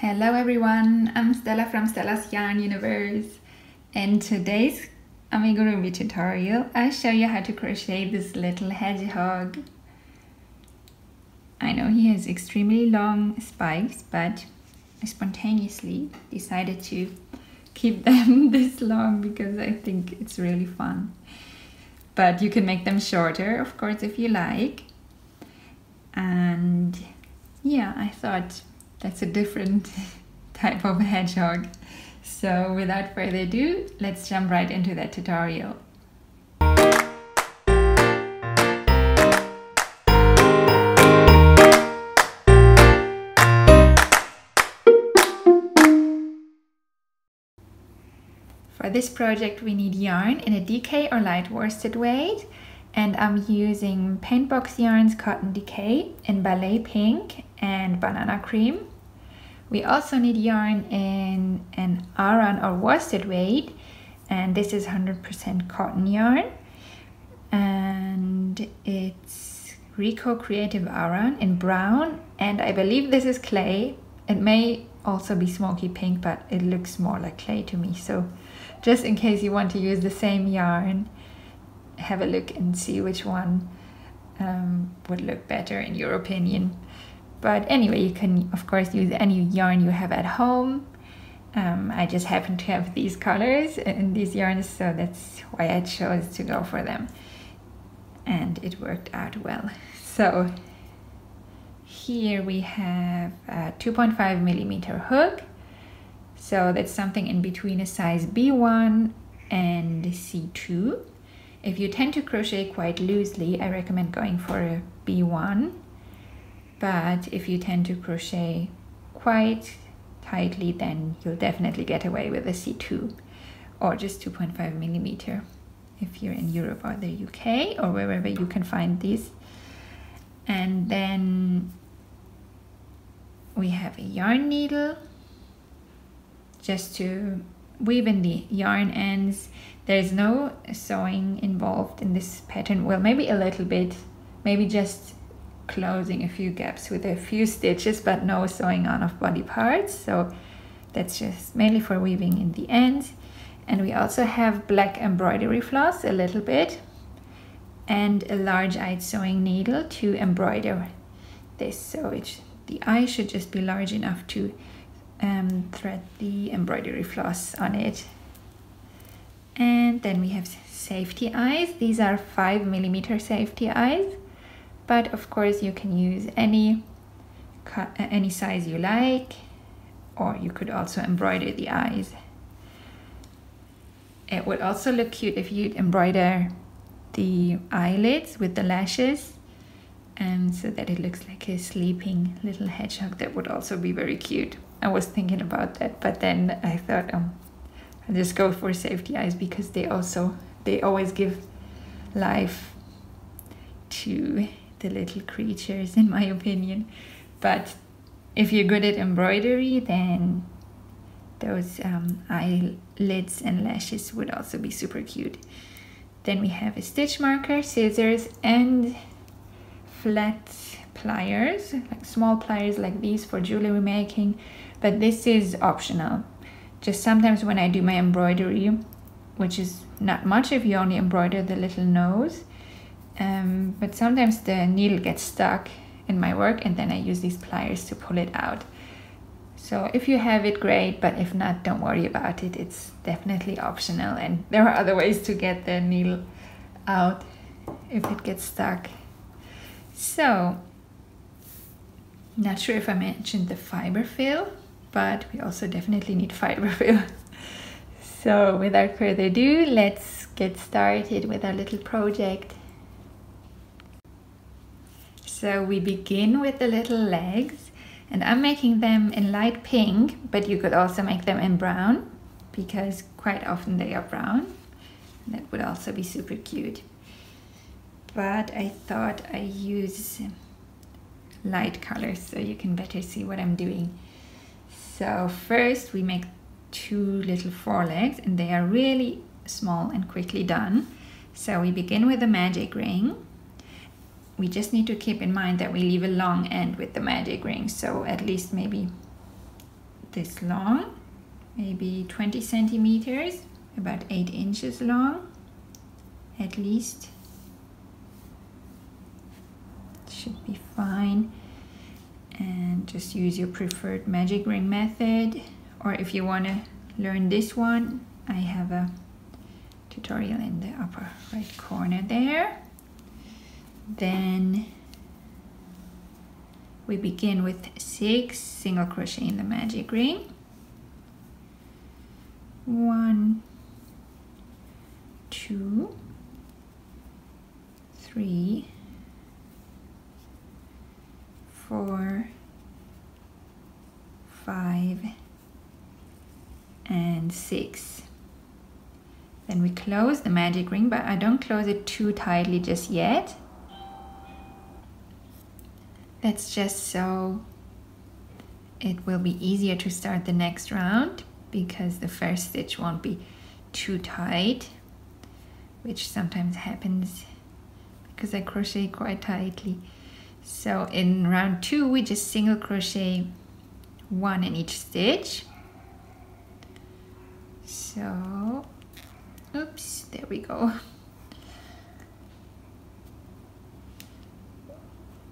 Hello everyone, I'm Stella from Stella's Yarn Universe. In today's Amigurumi tutorial, I'll show you how to crochet this little hedgehog. I know he has extremely long spikes, but I spontaneously decided to keep them this long because I think it's really fun. But you can make them shorter, of course, if you like. And yeah, I thought that's a different type of hedgehog. So without further ado, let's jump right into that tutorial. For this project, we need yarn in a DK or light worsted weight. And I'm using Paintbox Yarns Cotton DK in Ballet Pink and Banana Cream. We also need yarn in an aran or worsted weight, and this is 100% cotton yarn, and it's Rico Creative Aran in brown, and I believe this is clay. It may also be smoky pink, but it looks more like clay to me, so just in case you want to use the same yarn, have a look and see which one would look better in your opinion. But anyway, you can of course use any yarn you have at home. I just happen to have these colors and these yarns, so that's why I chose to go for them, and it worked out well. So here we have a 2.5mm hook, so that's something in between a size B1 and C2. If you tend to crochet quite loosely, I recommend going for a B1. But if you tend to crochet quite tightly, then you'll definitely get away with a C2 or just 2.5mm if you're in Europe or the UK or wherever you can find these. And then we have a yarn needle just to weave in the yarn ends. There's no sewing involved in this pattern. Well, maybe a little bit, maybe just closing a few gaps with a few stitches, but no sewing on of body parts, so that's just mainly for weaving in the ends. And we also have black embroidery floss a little bit and a large-eyed sewing needle to embroider this, so the eye should just be large enough to thread the embroidery floss on it. And then we have safety eyes. These are 5mm safety eyes, but of course you can use any size you like, or you could also embroider the eyes. It would also look cute if you embroider the eyelids with the lashes, and so that it looks like a sleeping little hedgehog. That would also be very cute. I was thinking about that, but then I thought I'll just go for safety eyes because they always give life to the little creatures, in my opinion. But if you're good at embroidery, then those eyelids and lashes would also be super cute. Then we have a stitch marker, scissors, and flat pliers, like small pliers like these for jewelry making, but this is optional. Just sometimes when I do my embroidery, which is not much if you only embroider the little nose, but sometimes the needle gets stuck in my work, and then I use these pliers to pull it out. So if you have it, great, but if not, don't worry about it. It's definitely optional, and there are other ways to get the needle out if it gets stuck. So, not sure if I mentioned the fiber fill, but we also definitely need fiber fill. So without further ado, let's get started with our little project. So we begin with the little legs, and I'm making them in light pink, but you could also make them in brown because quite often they are brown. That would also be super cute. But I thought I use light colors so you can better see what I'm doing. So first we make two little forelegs, and they are really small and quickly done. So we begin with a magic ring. We just need to keep in mind that we leave a long end with the magic ring, so at least maybe this long, maybe 20 centimeters, about 8 inches long at least. Should be fine. And just use your preferred magic ring method, or if you want to learn this one, I have a tutorial in the upper right corner there. Then we begin with 6 single crochet in the magic ring, 1, 2, 3, 4, 5, and 6. Then we close the magic ring, but I don't close it too tightly just yet. That's just so it will be easier to start the next round, because the first stitch won't be too tight, which sometimes happens because I crochet quite tightly. So in round 2 we just single crochet 1 in each stitch. So oops, there we go.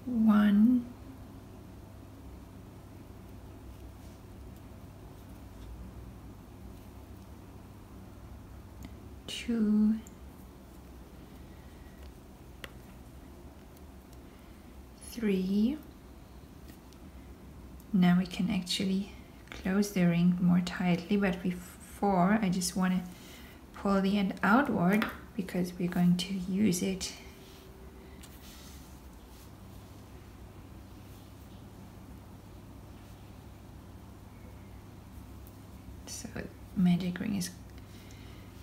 1, 2, 3. Now we can actually close the ring more tightly, but before I just want to pull the end outward because we're going to use it. So magic ring is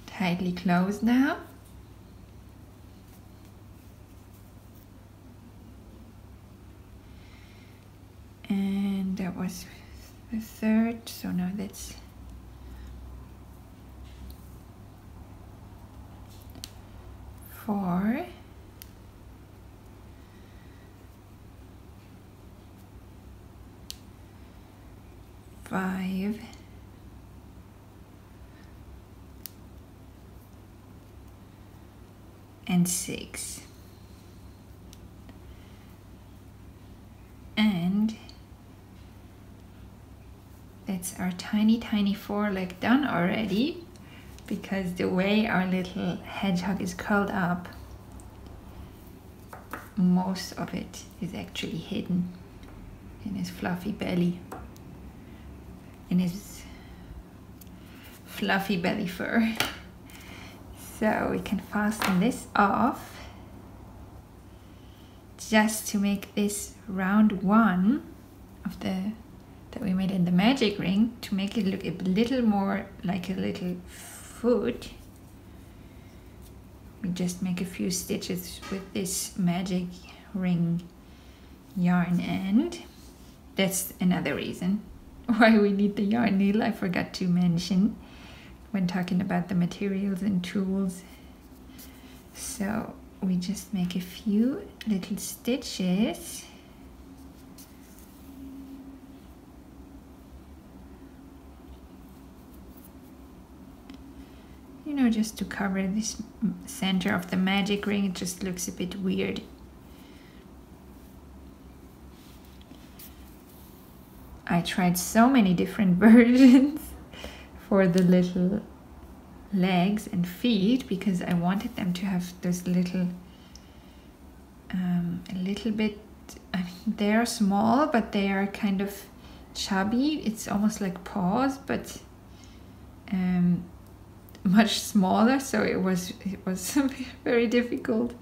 tightly closed now. And that was the 3rd, so now that's 4. And 6. And that's our tiny foreleg done already, because the way our little hedgehog is curled up, most of it is actually hidden in his fluffy belly, in his fluffy belly fur. So we can fasten this off just to make this round 1 of that we made in the magic ring, to make it look a little more like a little foot. We just make a few stitches with this magic ring yarn end. That's another reason why we need the yarn needle. I forgot to mention when talking about the materials and tools. So we just make a few little stitches just to cover this center of the magic ring. It just looks a bit weird. I tried so many different versions for the little legs and feet, because I wanted them to have this little a little bit, I mean, they are small but they are kind of chubby. It's almost like paws, but much smaller. So it was very difficult,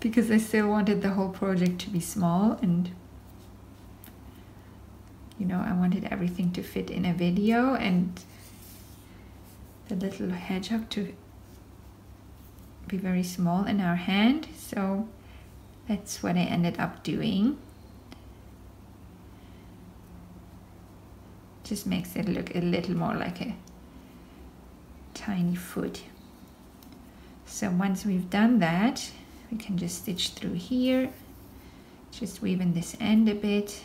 because I still wanted the whole project to be small, and I wanted everything to fit in a video, and the little hedgehog to be very small in our hand. So that's what I ended up doing. Just makes it look a little more like a tiny foot. So once we've done that, we can just stitch through here, just weaving this end a bit.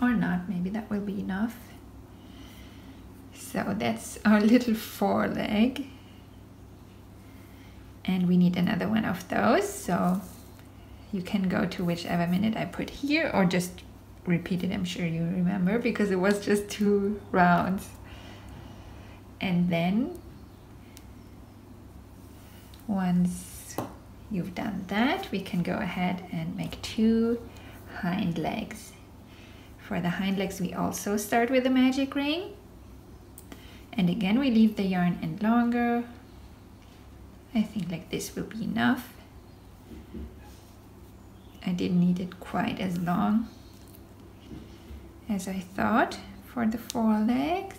or not, maybe that will be enough. So that's our little foreleg, and we need another one of those, so you can go to whichever minute I put here or just repeat it. I'm sure you remember because it was just 2 rounds. And then once you've done that, we can go ahead and make 2 hind legs. For the hind legs, we also start with a magic ring, and again we leave the yarn end longer. I think like this will be enough. I didn't need it quite as long as I thought for the forelegs.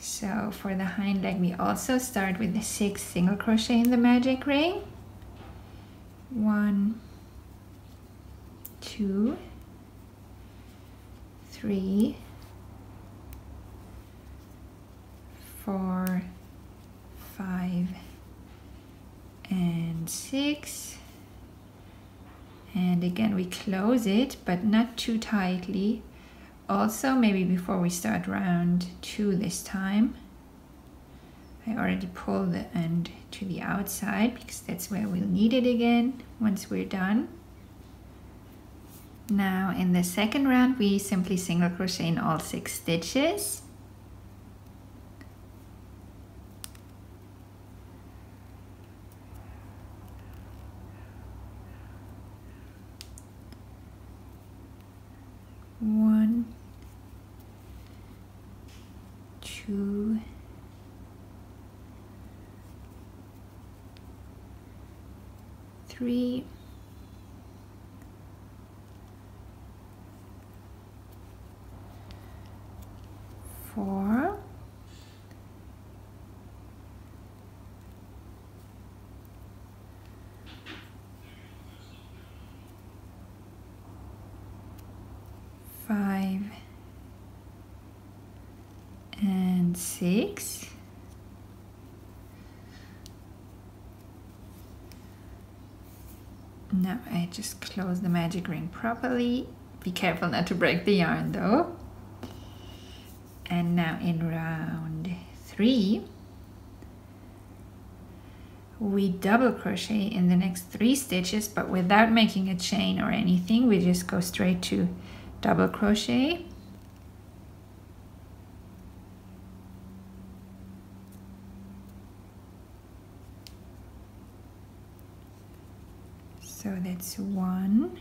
So for the hind leg, we also start with the 6 single crochet in the magic ring. 1, 2, 3, 4, 5, and 6. And again, we close it, but not too tightly. Also, maybe before we start round 2 this time, I already pulled the end to the outside because that's where we'll need it again once we're done. Now in the second round, we simply single crochet in all 6 stitches. Five and 6. Now I just close the magic ring properly. Be careful not to break the yarn though. And now in round 3, we double crochet in the next 3 stitches, but without making a chain or anything. We just go straight to double crochet. So that's 1,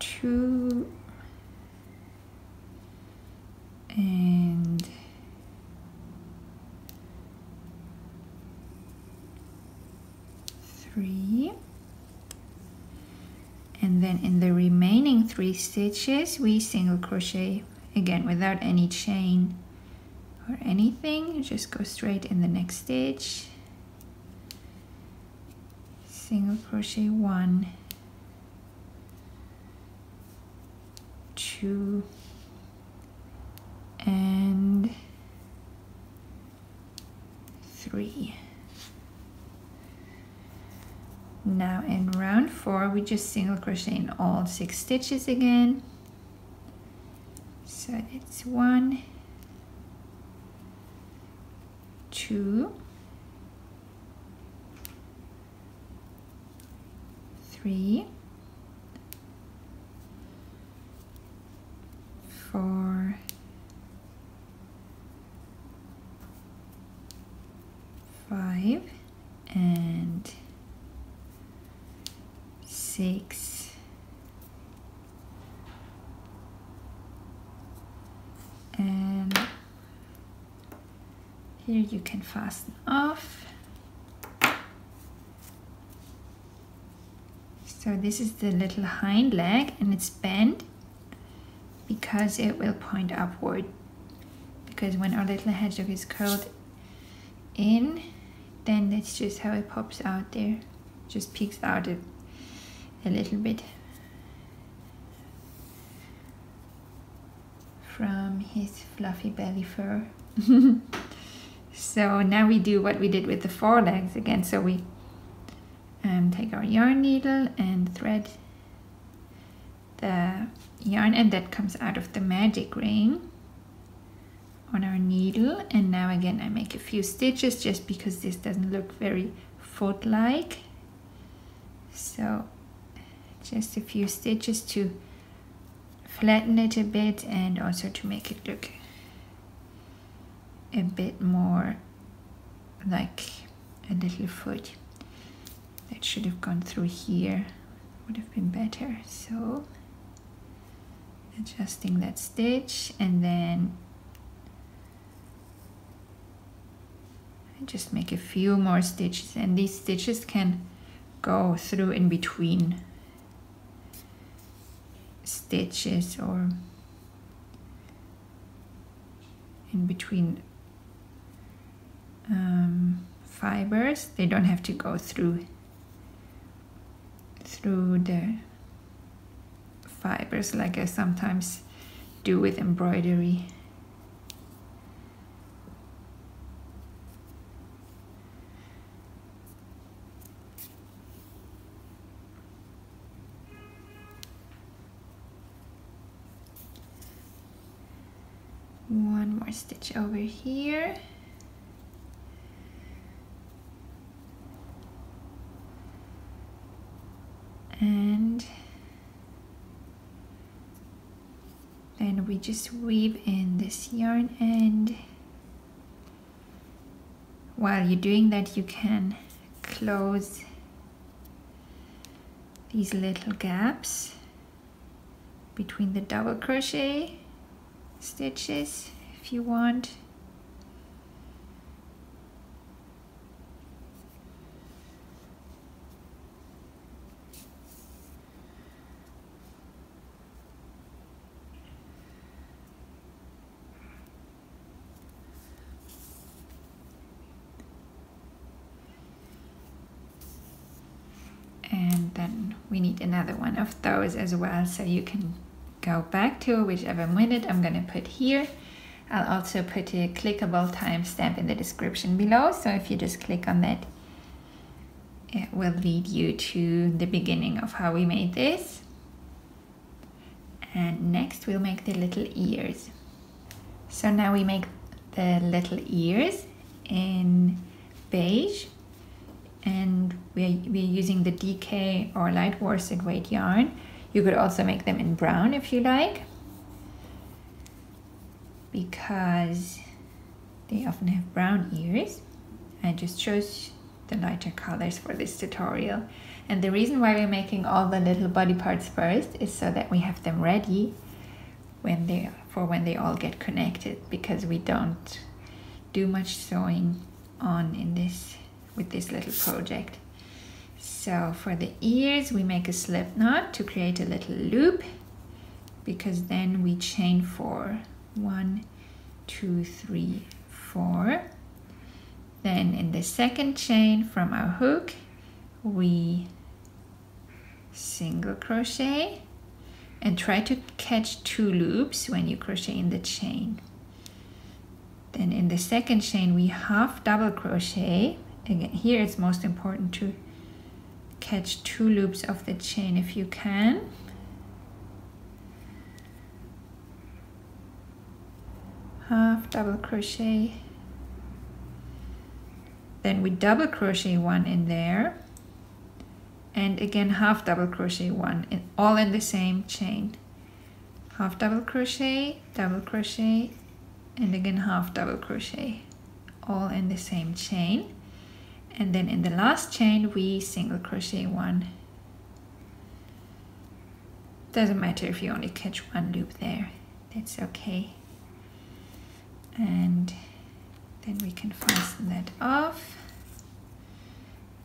2, and 3. And then in the remaining 3 stitches, we single crochet again without any chain or anything. You just go straight in the next stitch, single crochet 1, 2, and 3. Now in round 4, we just single crochet in all 6 stitches again. So it's 1, 2, 3, 4, 5, and 6. And here you can fasten off. So this is the little hind leg, and it's bent because it will point upward, because when our little hedgehog is curled in, then that's just how it pops out there, just peeks out a little bit from his fluffy belly fur. So now we do what we did with the forelegs again. So we take our yarn needle and thread the yarn, and that comes out of the magic ring on our needle. And now again I make a few stitches just because this doesn't look very foot like, so just a few stitches to flatten it a bit and also to make it look a bit more like a little foot. That should have gone through here, would have been better. So adjusting that stitch, and then I just make a few more stitches, and these stitches can go through in between stitches or in between fibers. They don't have to go through the fibers like I sometimes do with embroidery. One more stitch over here. And then we just weave in this yarn end. While you're doing that, you can close these little gaps between the double crochet stitches if you want. And then we need another one of those as well, so you can go back to whichever minute I'm gonna put here. I'll also put a clickable timestamp in the description below, so if you just click on that, it will lead you to the beginning of how we made this. And next we'll make the little ears. So now we make the little ears in beige, and we're using the DK or light worsted weight yarn. You could also make them in brown if you like, because they often have brown ears. I just chose the lighter colors for this tutorial. And the reason why we're making all the little body parts first is so that we have them ready when they all get connected, because we don't do much sewing on with this little project. So for the ears, we make a slip knot to create a little loop, because then we chain four. 1, 2, 3, 4. Then in the second chain from our hook, we single crochet and try to catch two loops when you crochet in the chain. Then in the second chain, we half double crochet. Again, here it's most important to catch two loops of the chain if you can. Half double crochet. Then we double crochet one in there. And again, half double crochet one, all in the same chain. Half double crochet, and again half double crochet, all in the same chain. And then in the last chain, we single crochet one. Doesn't matter if you only catch one loop there, that's okay. And then we can fasten that off.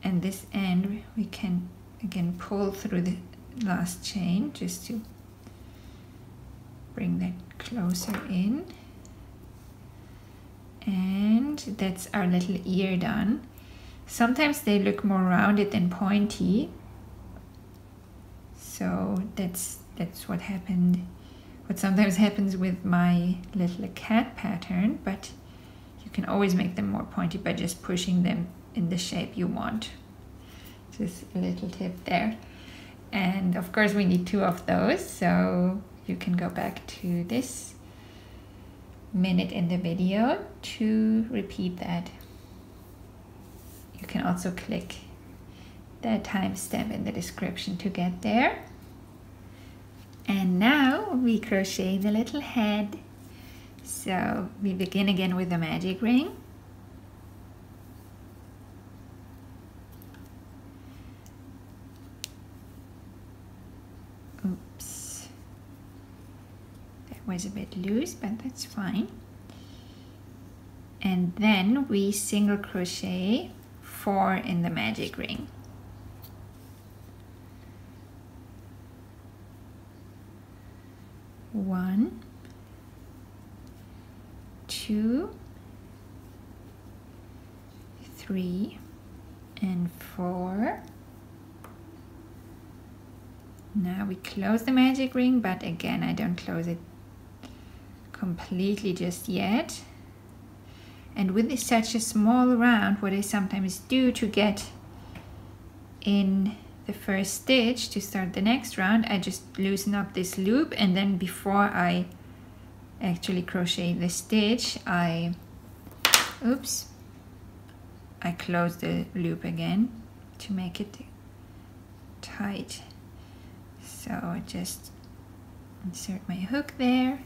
And this end, we can again pull through the last chain just to bring that closer in. And that's our little ear done. Sometimes they look more rounded than pointy, so that's what happened. What sometimes happens with my little cat pattern, but you can always make them more pointy by just pushing them in the shape you want. Just a little tip there. And of course we need two of those, so you can go back to this minute in the video to repeat that. You can also click the timestamp in the description to get there. And now we crochet the little head. So we begin again with the magic ring. Oops, that was a bit loose, but that's fine. And then we single crochet 4 in the magic ring. One, two, three, and 4. Now we close the magic ring, but again, I don't close it completely just yet. And with such a small round, what I sometimes do to get in the first stitch to start the next round, I just loosen up this loop, and then before I actually crochet the stitch, I close the loop again to make it tight. So I just insert my hook there,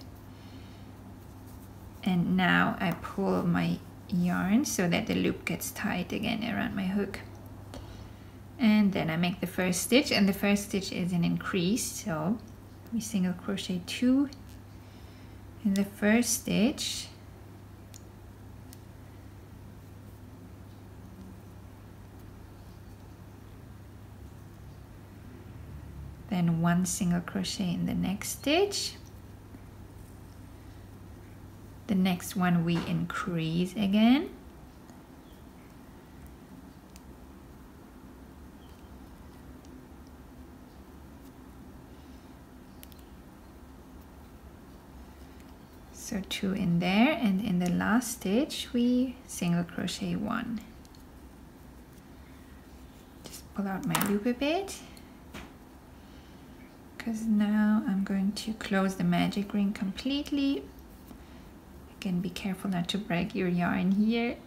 and now I pull my yarn so that the loop gets tight again around my hook. And then I make the first stitch, and the first stitch is an increase, so we single crochet 2 in the first stitch, then 1 single crochet in the next stitch. The next one we increase again, so 2 in there, and in the last stitch we single crochet 1. Just pull out my loop a bit, because now I'm going to close the magic ring completely. Again, be careful not to break your yarn here.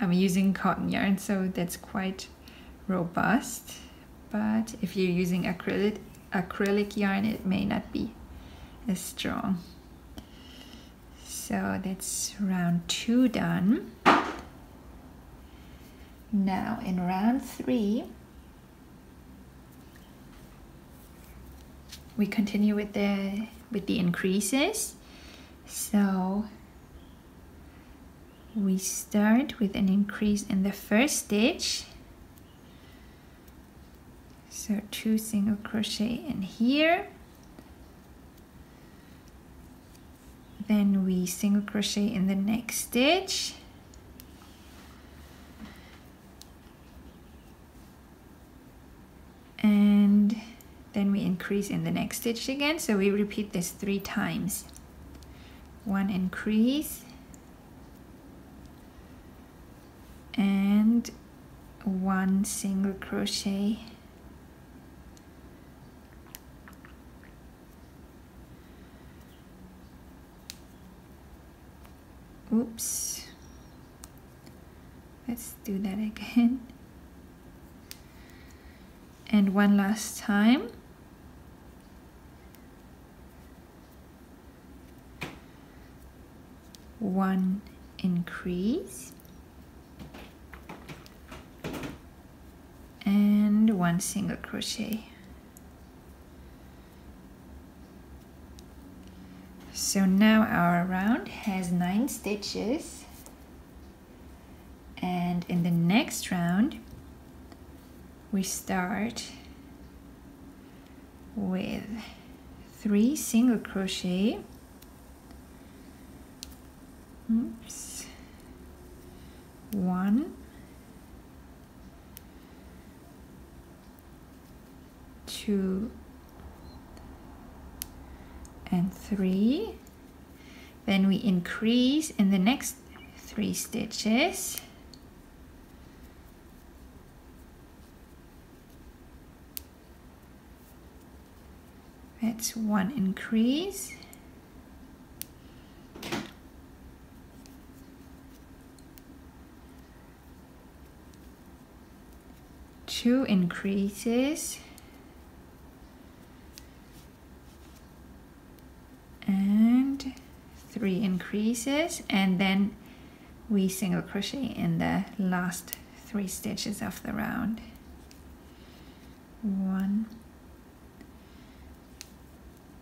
I'm using cotton yarn, so that's quite robust, but if you're using acrylic yarn, it may not be as strong. So that's round 2 done. Now in round 3 we continue with the increases. So we start with an increase in the first stitch, so 2 single crochet in here. Then we single crochet in the next stitch, and then we increase in the next stitch again. So we repeat this 3 times. 1 increase and 1 single crochet, oops, let's do that again, and 1 last time, one increase and 1 single crochet. So now our round has 9 stitches, and in the next round we start with 3 single crochet, oops, 1, 2, and 3. Then we increase in the next 3 stitches. That's 1 increase. Two increases and 3 increases, and then we single crochet in the last 3 stitches of the round. 1,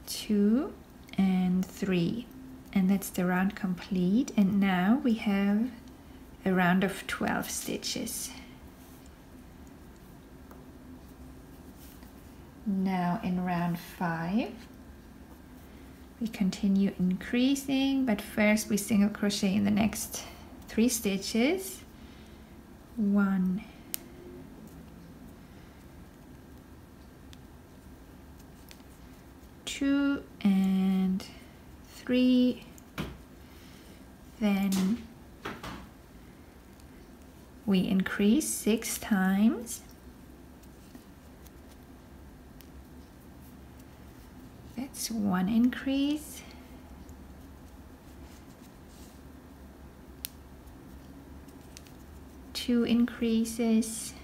2, and 3, and that's the round complete. And now we have a round of 12 stitches. Now in round 5 we continue increasing, but first we single crochet in the next 3 stitches. 1, 2, and 3, then we increase 6 times. That's 1 increase, 2 increases,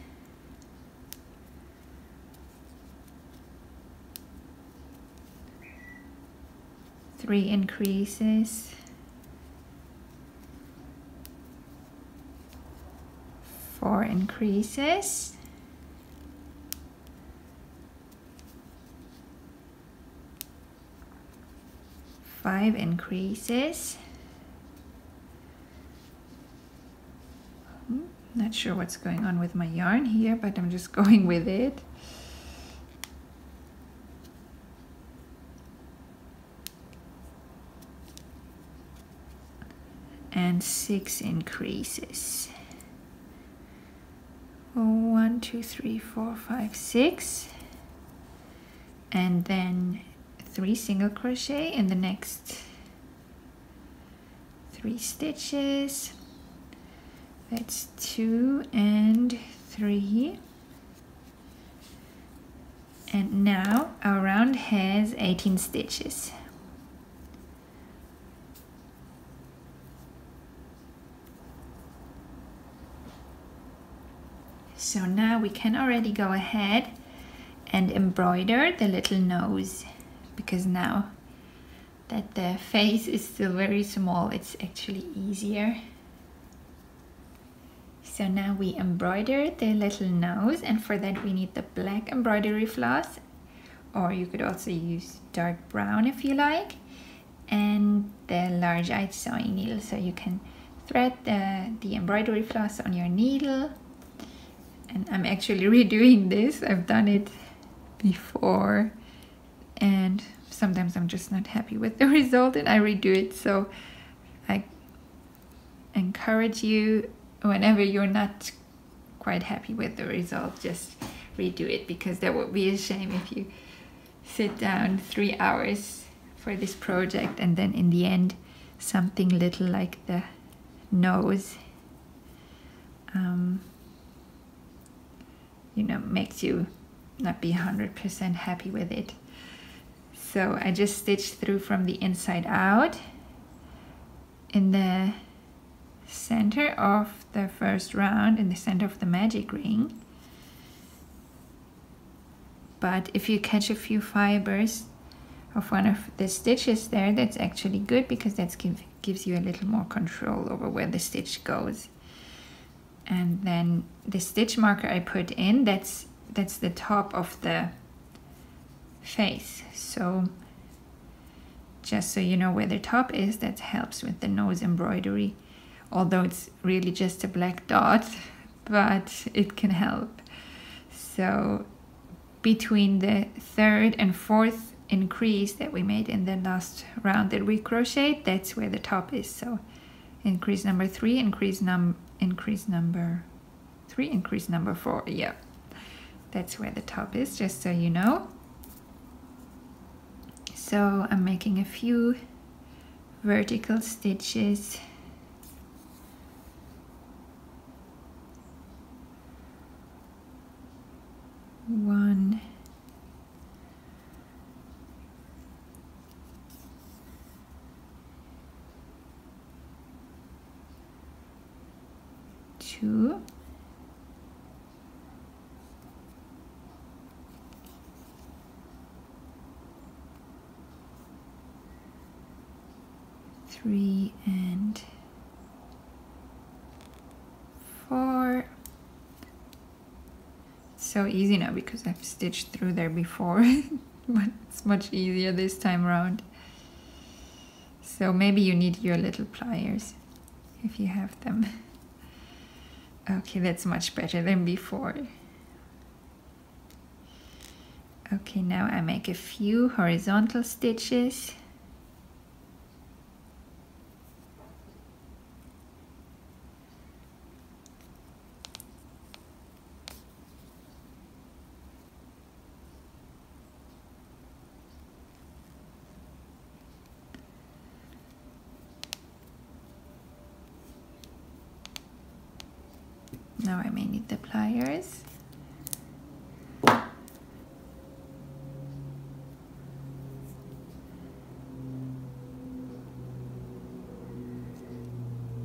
3 increases, 4 increases, 5 increases. Not sure what's going on with my yarn here, but I'm just going with it. 6 increases. 1, 2, 3, 4, 5, 6, and then 3 single crochet in the next 3 stitches. That's 2 and 3, and now our round has 18 stitches. So now we can already go ahead and embroider the little nose, because now that the face is still very small, it's actually easier. So now we embroider the little nose, and for that we need the black embroidery floss, or you could also use dark brown if you like, and the large-eyed sewing needle. So you can thread the embroidery floss on your needle. And I'm actually redoing this. I've done it before, and sometimes I'm just not happy with the result and I redo it. So I encourage you, whenever you're not quite happy with the result, just redo it, because that would be a shame if you sit down 3 hours for this project and then in the end something little like the nose you know, makes you not be 100% happy with it. So I just stitched through from the inside out in the center of the first round, in the center of the magic ring. But if you catch a few fibers of one of the stitches there, that's actually good, because that gives you a little more control over where the stitch goes. And then the stitch marker I put in, that's the top of the face. So just so you know where the top is, that helps with the nose embroidery. Although it's really just a black dot, but it can help. So between the 3rd and 4th increase that we made in the last round that we crocheted, that's where the top is. So increase number 3, increase number 3, increase number 4. Yeah, that's where the top is, just so you know. So I'm making a few vertical stitches. One, two, three, and four. So easy now because I've stitched through there before, but it's much easier this time around. So maybe you need your little pliers if you have them. Okay, that's much better than before. Okay, now I make a few horizontal stitches. Now I may need the pliers.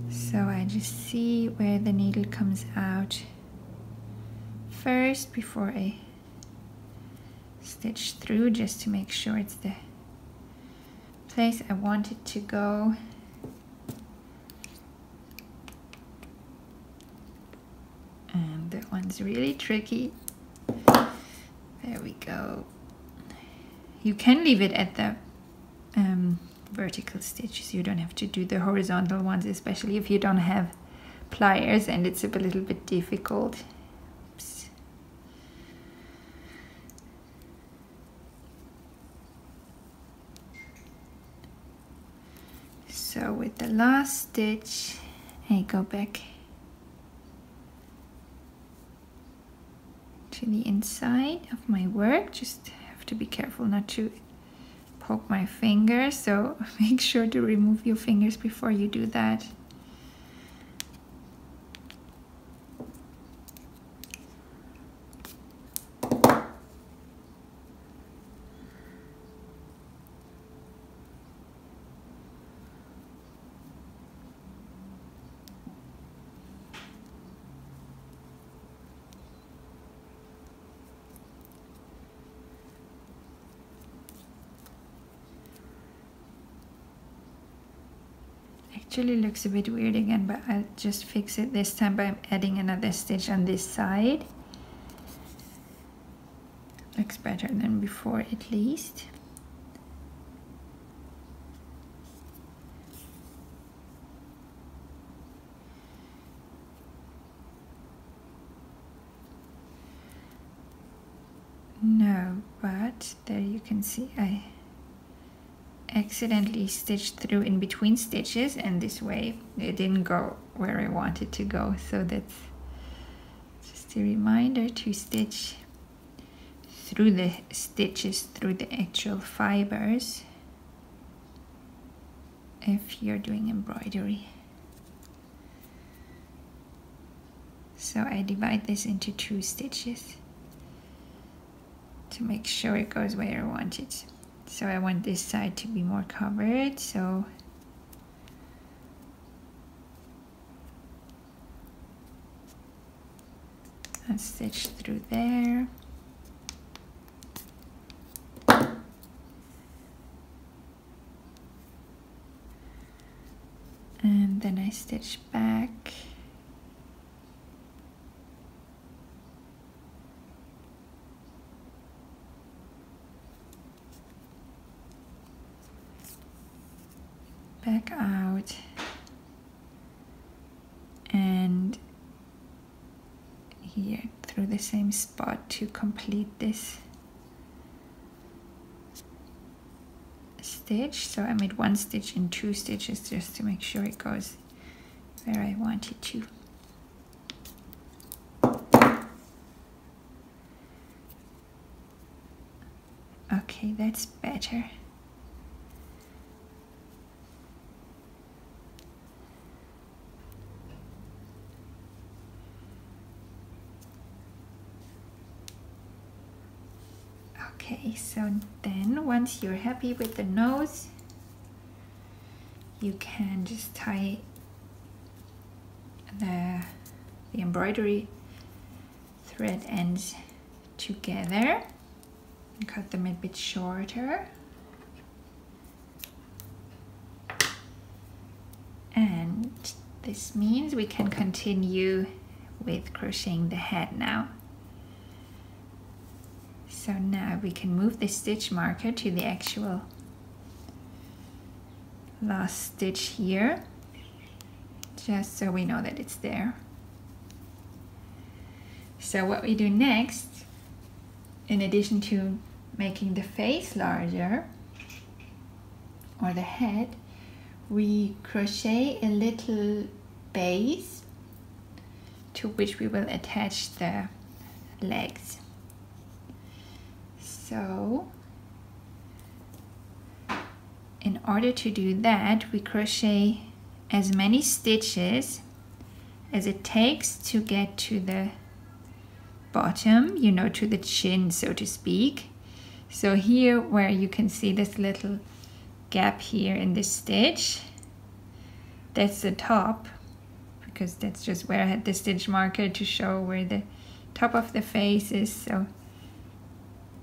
So I just see where the needle comes out first before I stitch through, just to make sure it's the place I want it to go. It's really tricky. There we go. You can leave it at the vertical stitches. You don't have to do the horizontal ones, especially if you don't have pliers and it's a little bit difficult. Oops. So with the last stitch, I go back to the inside of my work. Just have to be careful not to poke my finger, so make sure to remove your fingers before you do that. Actually looks a bit weird again, but I'll just fix it this time by adding another stitch on this side. Looks better than before, at least. No, but there you can see I accidentally stitched through in between stitches, and this way it didn't go where I want it to go. So that's just a reminder to stitch through the stitches, through the actual fibers, if you're doing embroidery. So I divide this into two stitches to make sure it goes where I want it. So I want this side to be more covered, so I'll stitch through there. And then I stitch back. Back out, and here through the same spot to complete this stitch. So I made one stitch in two stitches just to make sure it goes where I want it to. Okay, that's better. Okay, so then once you're happy with the nose, you can just tie the embroidery thread ends together and cut them a bit shorter. And this means we can continue with crocheting the head now. So now we can move the stitch marker to the actual last stitch here, just so we know that it's there. So what we do next, in addition to making the face larger, or the head, we crochet a little base to which we will attach the legs. So in order to do that, we crochet as many stitches as it takes to get to the bottom, you know, to the chin, so to speak. So here, where you can see this little gap here in this stitch, that's the top, because that's just where I had the stitch marker to show where the top of the face is. So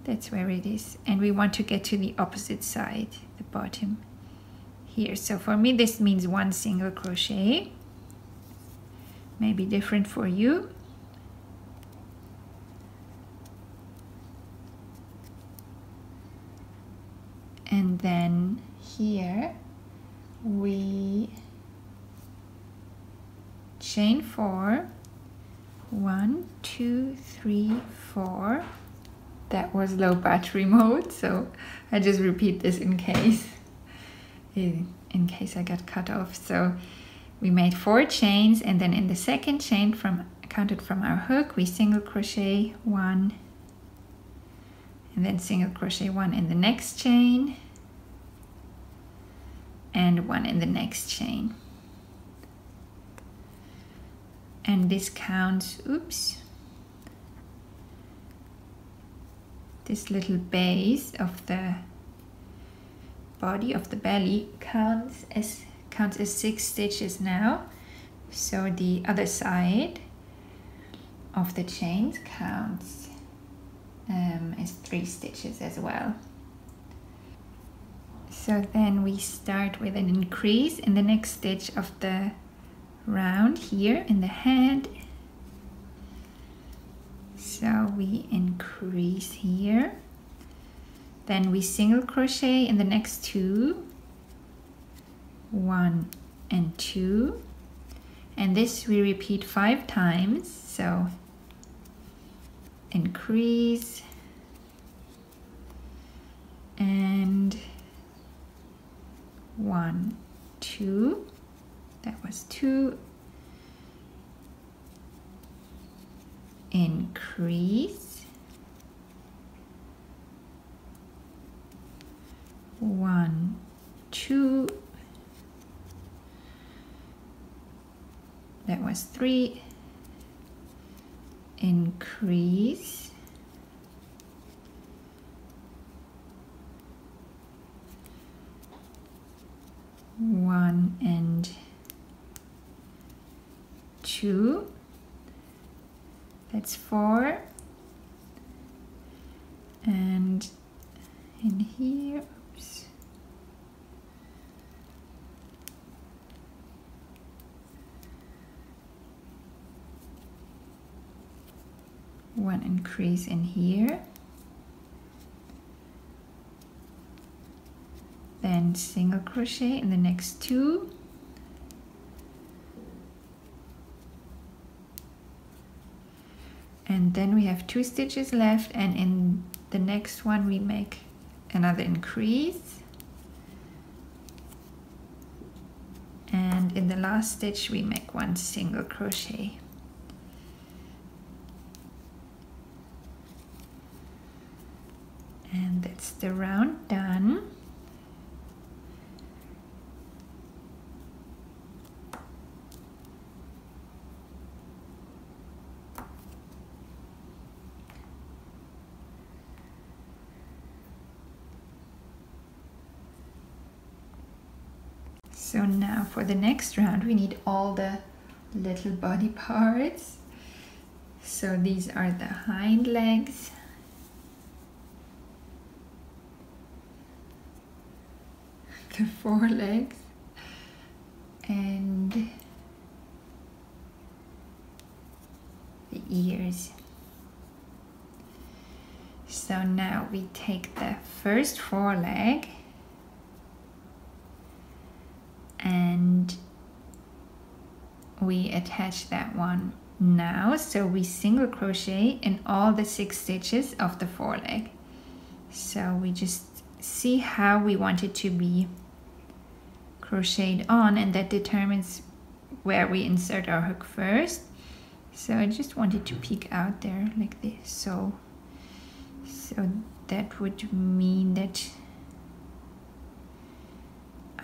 that's where it is, and we want to get to the opposite side, the bottom here. So for me this means one single crochet, may be different for you. And then here we chain 4, 1, 2, 3, 4. That was low battery mode, so I just repeat this in case I got cut off. So we made 4 chains, and then in the second chain counted from our hook, we single crochet 1, and then single crochet 1 in the next chain, and 1 in the next chain. And this counts, oops, this little base of the body of the belly counts as 6 stitches now. So the other side of the chains counts as 3 stitches as well. So then we start with an increase in the next stitch of the round here in the head. So we increase here, then we single crochet in the next 2, 1 and 2, and this we repeat 5 times. So increase and 1, 2, that was 2, increase 1, 2, that was 3, increase 1 and 2. That's 4, and in here, oops, one increase in here, then single crochet in the next 2. And then we have 2 stitches left, and in the next one we make another increase, and in the last stitch we make 1 single crochet. And that's the round done. So now for the next round we need all the little body parts. So these are the hind legs, the forelegs, and the ears. So now we take the first foreleg and we attach that one now. So we single crochet in all the 6 stitches of the foreleg. So we just see how we want it to be crocheted on, and that determines where we insert our hook first. So I just wanted to peek out there like this. So that would mean that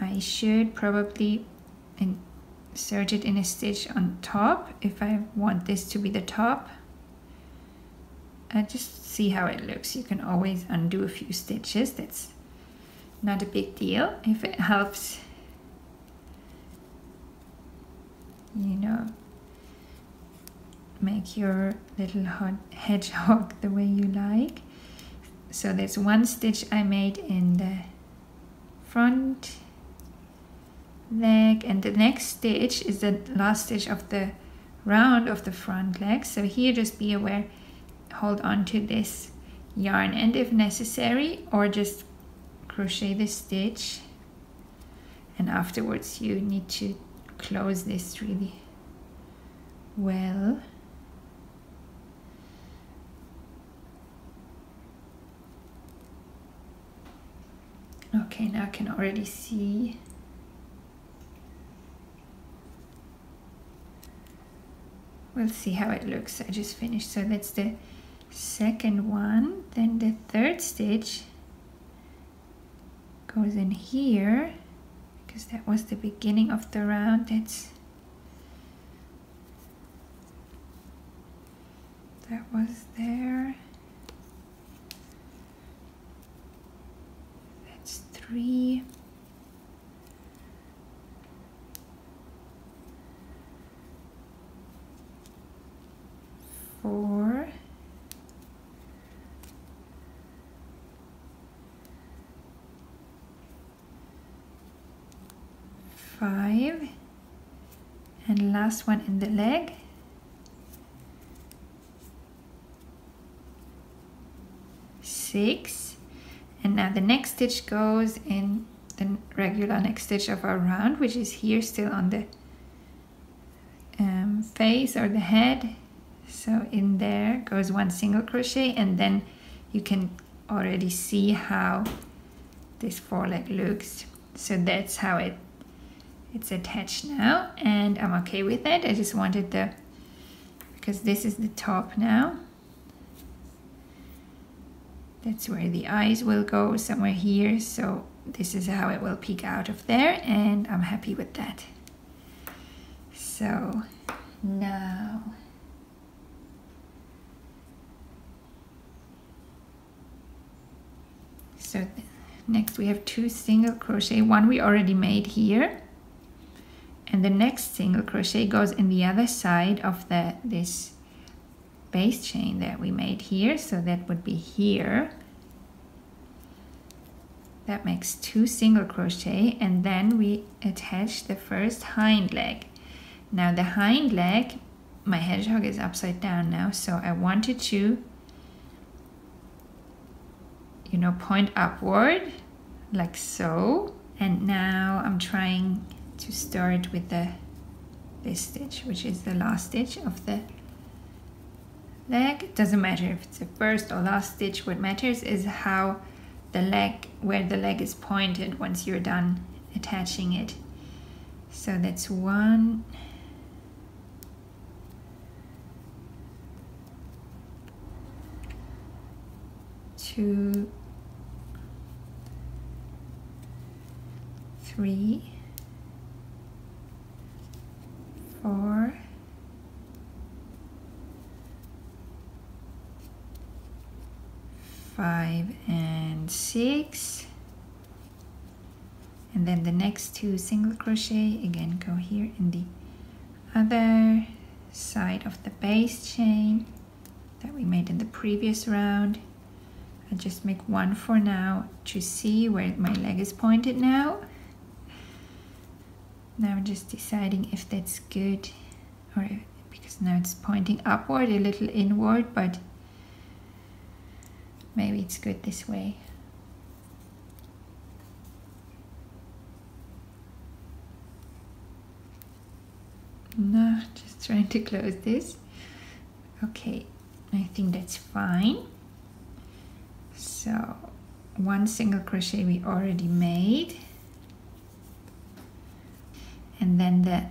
I should probably insert it in a stitch on top if I want this to be the top. I just see how it looks. You can always undo a few stitches. That's not a big deal if it helps, you know, make your little hedgehog the way you like. So there's one stitch I made in the front leg, and the next stitch is the last stitch of the round of the front leg. So here, just be aware, hold on to this yarn end if necessary, or just crochet the stitch, and afterwards you need to close this really well. Okay, now I can already see . We'll see how it looks. I just finished. So that's the second one. Then the third stitch goes in here, because that was the beginning of the round. That was there. That's 3. And last one in the leg. Six. And now the next stitch goes in the regular next stitch of our round, which is here, still on the face or the head. So in there goes one single crochet, and then you can already see how this foreleg looks. So that's how it's attached now, and I'm okay with that. I just wanted the, because this is the top now. That's where the eyes will go, somewhere here. So this is how it will peek out of there, and I'm happy with that. So now next we have 2 single crochet. One we already made here, and the next single crochet goes in the other side of this base chain that we made here. So that would be here. That makes 2 single crochet, and then we attach the first hind leg. Now the hind leg, my hedgehog is upside down now, so I wanted to, you know, point upward like so. And now I'm trying to start with this stitch, which is the last stitch of the leg. It doesn't matter if it's the first or last stitch. What matters is how the leg, where the leg is pointed once you're done attaching it. So that's 1. Two, 3. 4, 5 and 6, and and then the next two single crochet, again go here in the other side of the base chain that we made in the previous round. I just make one for now to see where my leg is pointed now. Now I'm just deciding if that's good, or because now it's pointing upward, a little inward, but maybe it's good this way. No, just trying to close this. Okay, I think that's fine. So one single crochet we already made, and then the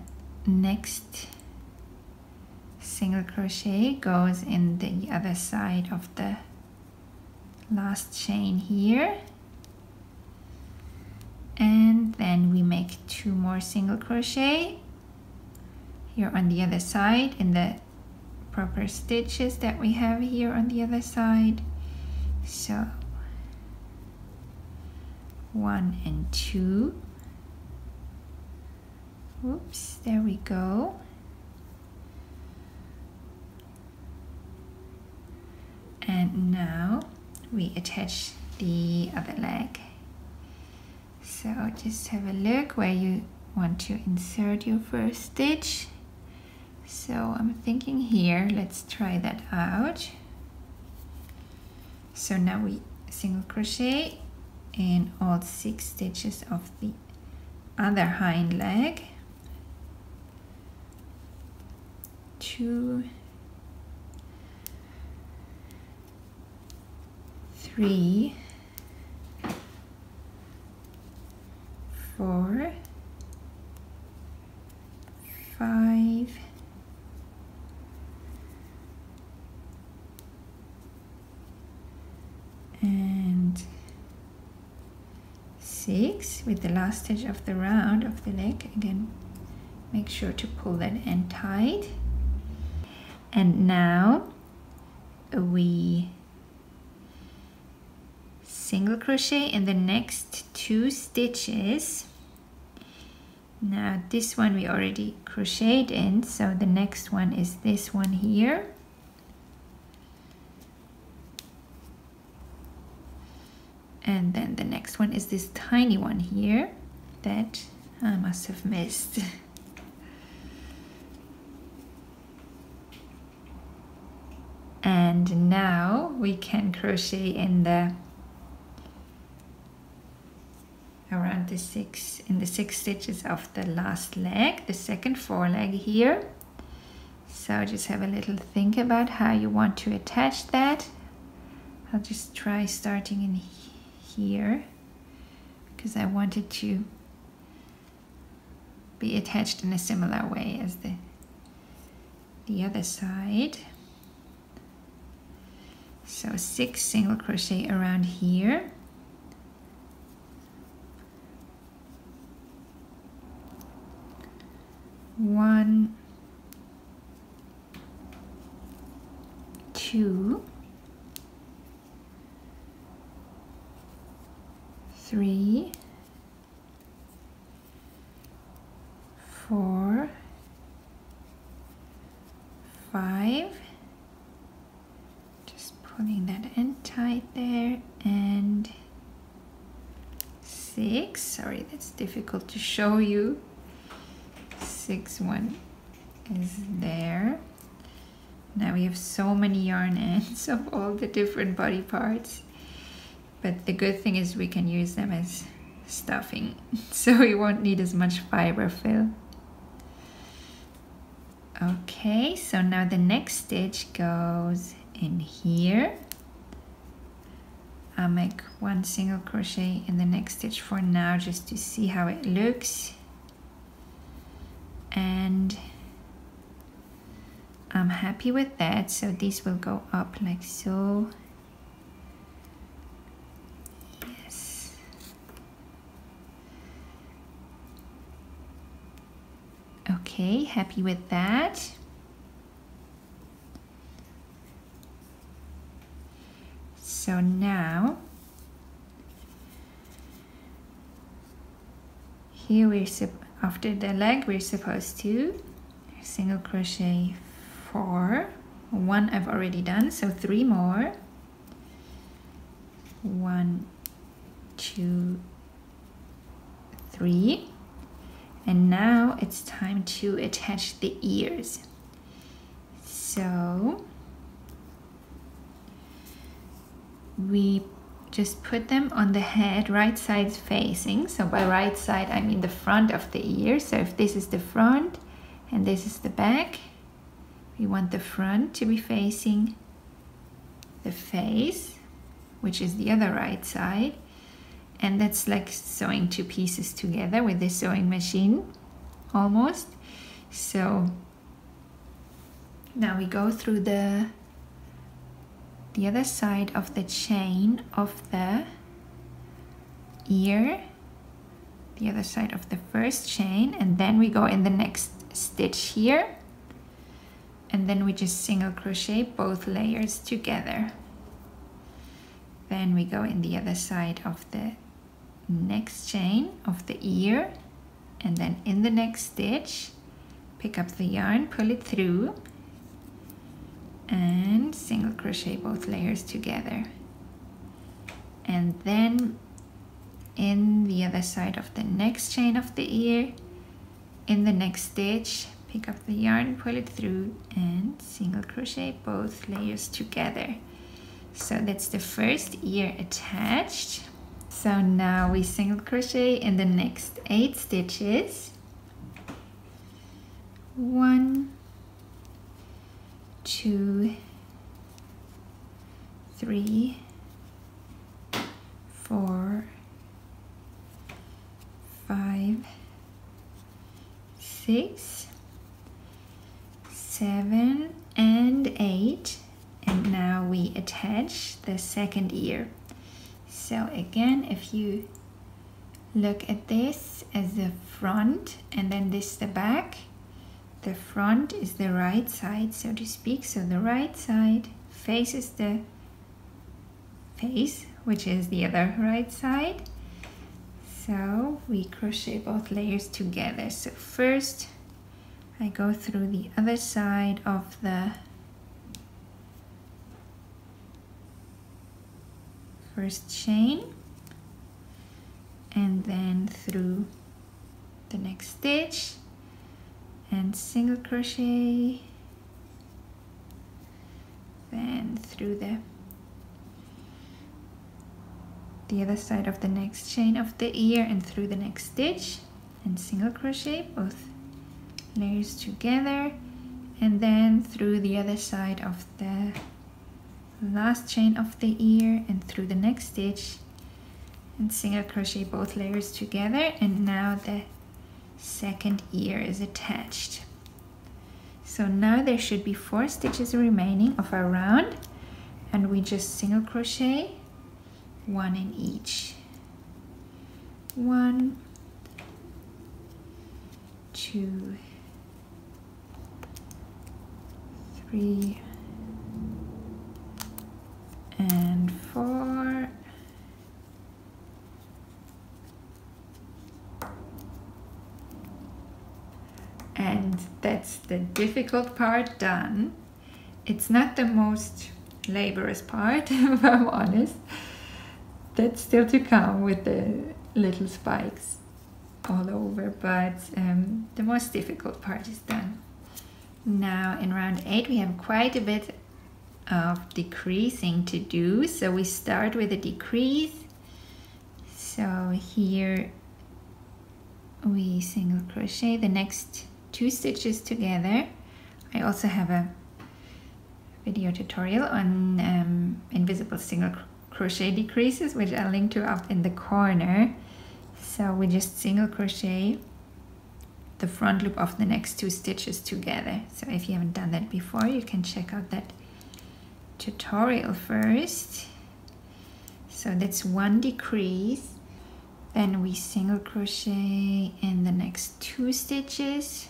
next single crochet goes in the other side of the last chain here, and then we make two more single crochet here on the other side in the proper stitches that we have here on the other side. So 1 and 2, oops, there we go, and now we attach the other leg. So just have a look where you want to insert your first stitch. So I'm thinking here, let's try that out. So now we single crochet in all 6 stitches of the other hind leg. 2, 3, 4, 5, and 6 with the last stitch of the round of the leg. Again, make sure to pull that end tight. And now we single crochet in the next 2 stitches. Now this one we already crocheted in, so the next one is this one here. And then the next one is this tiny one here that I must have missed. And now we can crochet in the around the 6 stitches of the last leg, the second foreleg here. So just have a little think about how you want to attach that. I'll just try starting in here because I wanted to be attached in a similar way as the other side. So 6 single crochet around here. One, two, 3, 4, 5, just pulling that end tight there, and 6, sorry, that's difficult to show you. 6 one is there. Now we have so many yarn ends of all the different body parts, but the good thing is we can use them as stuffing, so we won't need as much fiber fill. Okay, so now the next stitch goes in here. I'll make one single crochet in the next stitch for now just to see how it looks. And I'm happy with that, so these will go up like so. Yes. Okay, happy with that. So now Here we're after the leg we're supposed to single crochet 4, 1 I've already done, so 3 more. 1, 2, 3, and now it's time to attach the ears. So we just put them on the head, right side facing. So by right side, I mean the front of the ear. So if this is the front and this is the back, we want the front to be facing the face, which is the other right side. And that's like sewing two pieces together with the sewing machine, almost. So now we go through the other side of the chain of the ear, the other side of the first chain, and then we go in the next stitch here, and then we just single crochet both layers together. Then we go in the other side of the next chain of the ear, and then in the next stitch pick up the yarn, pull it through, and single crochet both layers together. And then in the other side of the next chain of the ear, in the next stitch pick up the yarn, pull it through, and single crochet both layers together. So that's the first ear attached. So now we single crochet in the next 8 stitches. 1, 2, 3, 4, 5, 6, 7, and 8. And now we attach the second ear. So again, if you look at this as the front and then this the back, the front is the right side, so to speak. So the right side faces the face, which is the other right side. So we crochet both layers together. So first I go through the other side of the first chain, and then through the next stitch, and single crochet, then through the other side of the next chain of the ear, and through the next stitch, and single crochet both layers together, and then through the other side of the last chain of the ear, and through the next stitch, and single crochet both layers together. And now the second ear is attached. So now there should be 4 stitches remaining of our round, and we just single crochet 1 in each. 1, 2, 3 and 4, and that's the difficult part done. It's not the most laborious part, if I'm honest. That's still to come with the little spikes all over, but the most difficult part is done. Now in round 8 we have quite a bit of decreasing to do, so we start with a decrease. So here we single crochet the next 2 stitches together. I also have a video tutorial on invisible single crochet decreases, which I'll link to up in the corner. So we just single crochet the front loop of the next 2 stitches together. So if you haven't done that before, you can check out that tutorial first. So that's 1 decrease, then we single crochet in the next 2 stitches,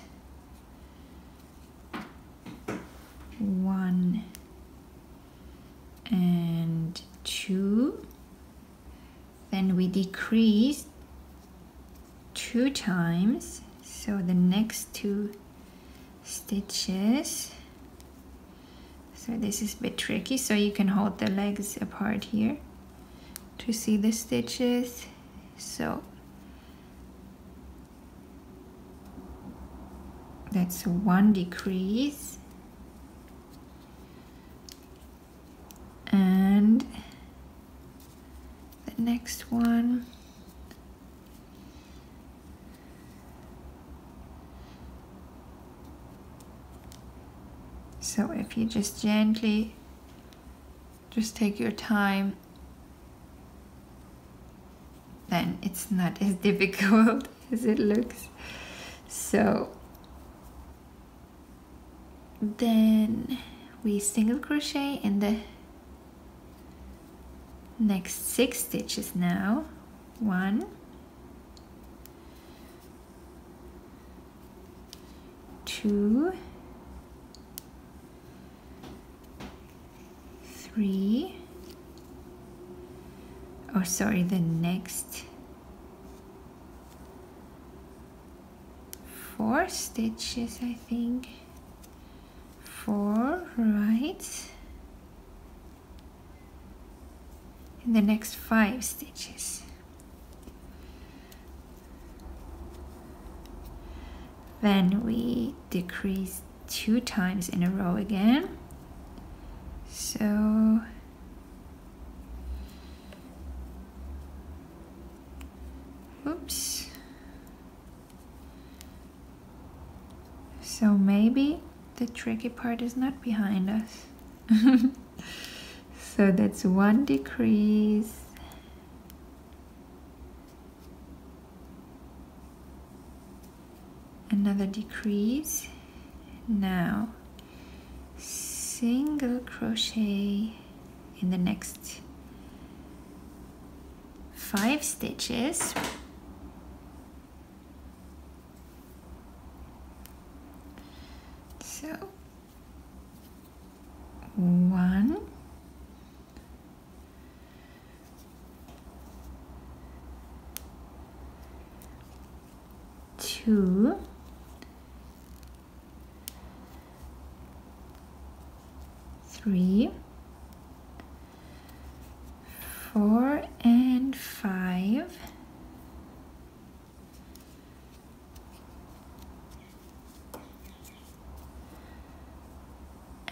1 and 2, then we decrease 2 times, so the next 2 stitches. So this is a bit tricky, so you can hold the legs apart here to see the stitches. So that's 1 decrease and the next one. So if you just gently, just take your time, then it's not as difficult as it looks. So then we single crochet in the next 6 stitches now. 1, 2, 3, oh sorry, the next 4 stitches, I think. 4, right, and the next 5 stitches. Then we decrease 2 times in a row again. So oops, so maybe the tricky part is not behind us. So that's 1 decrease . Another decrease now. Single crochet in the next 5 stitches. So 1, 2.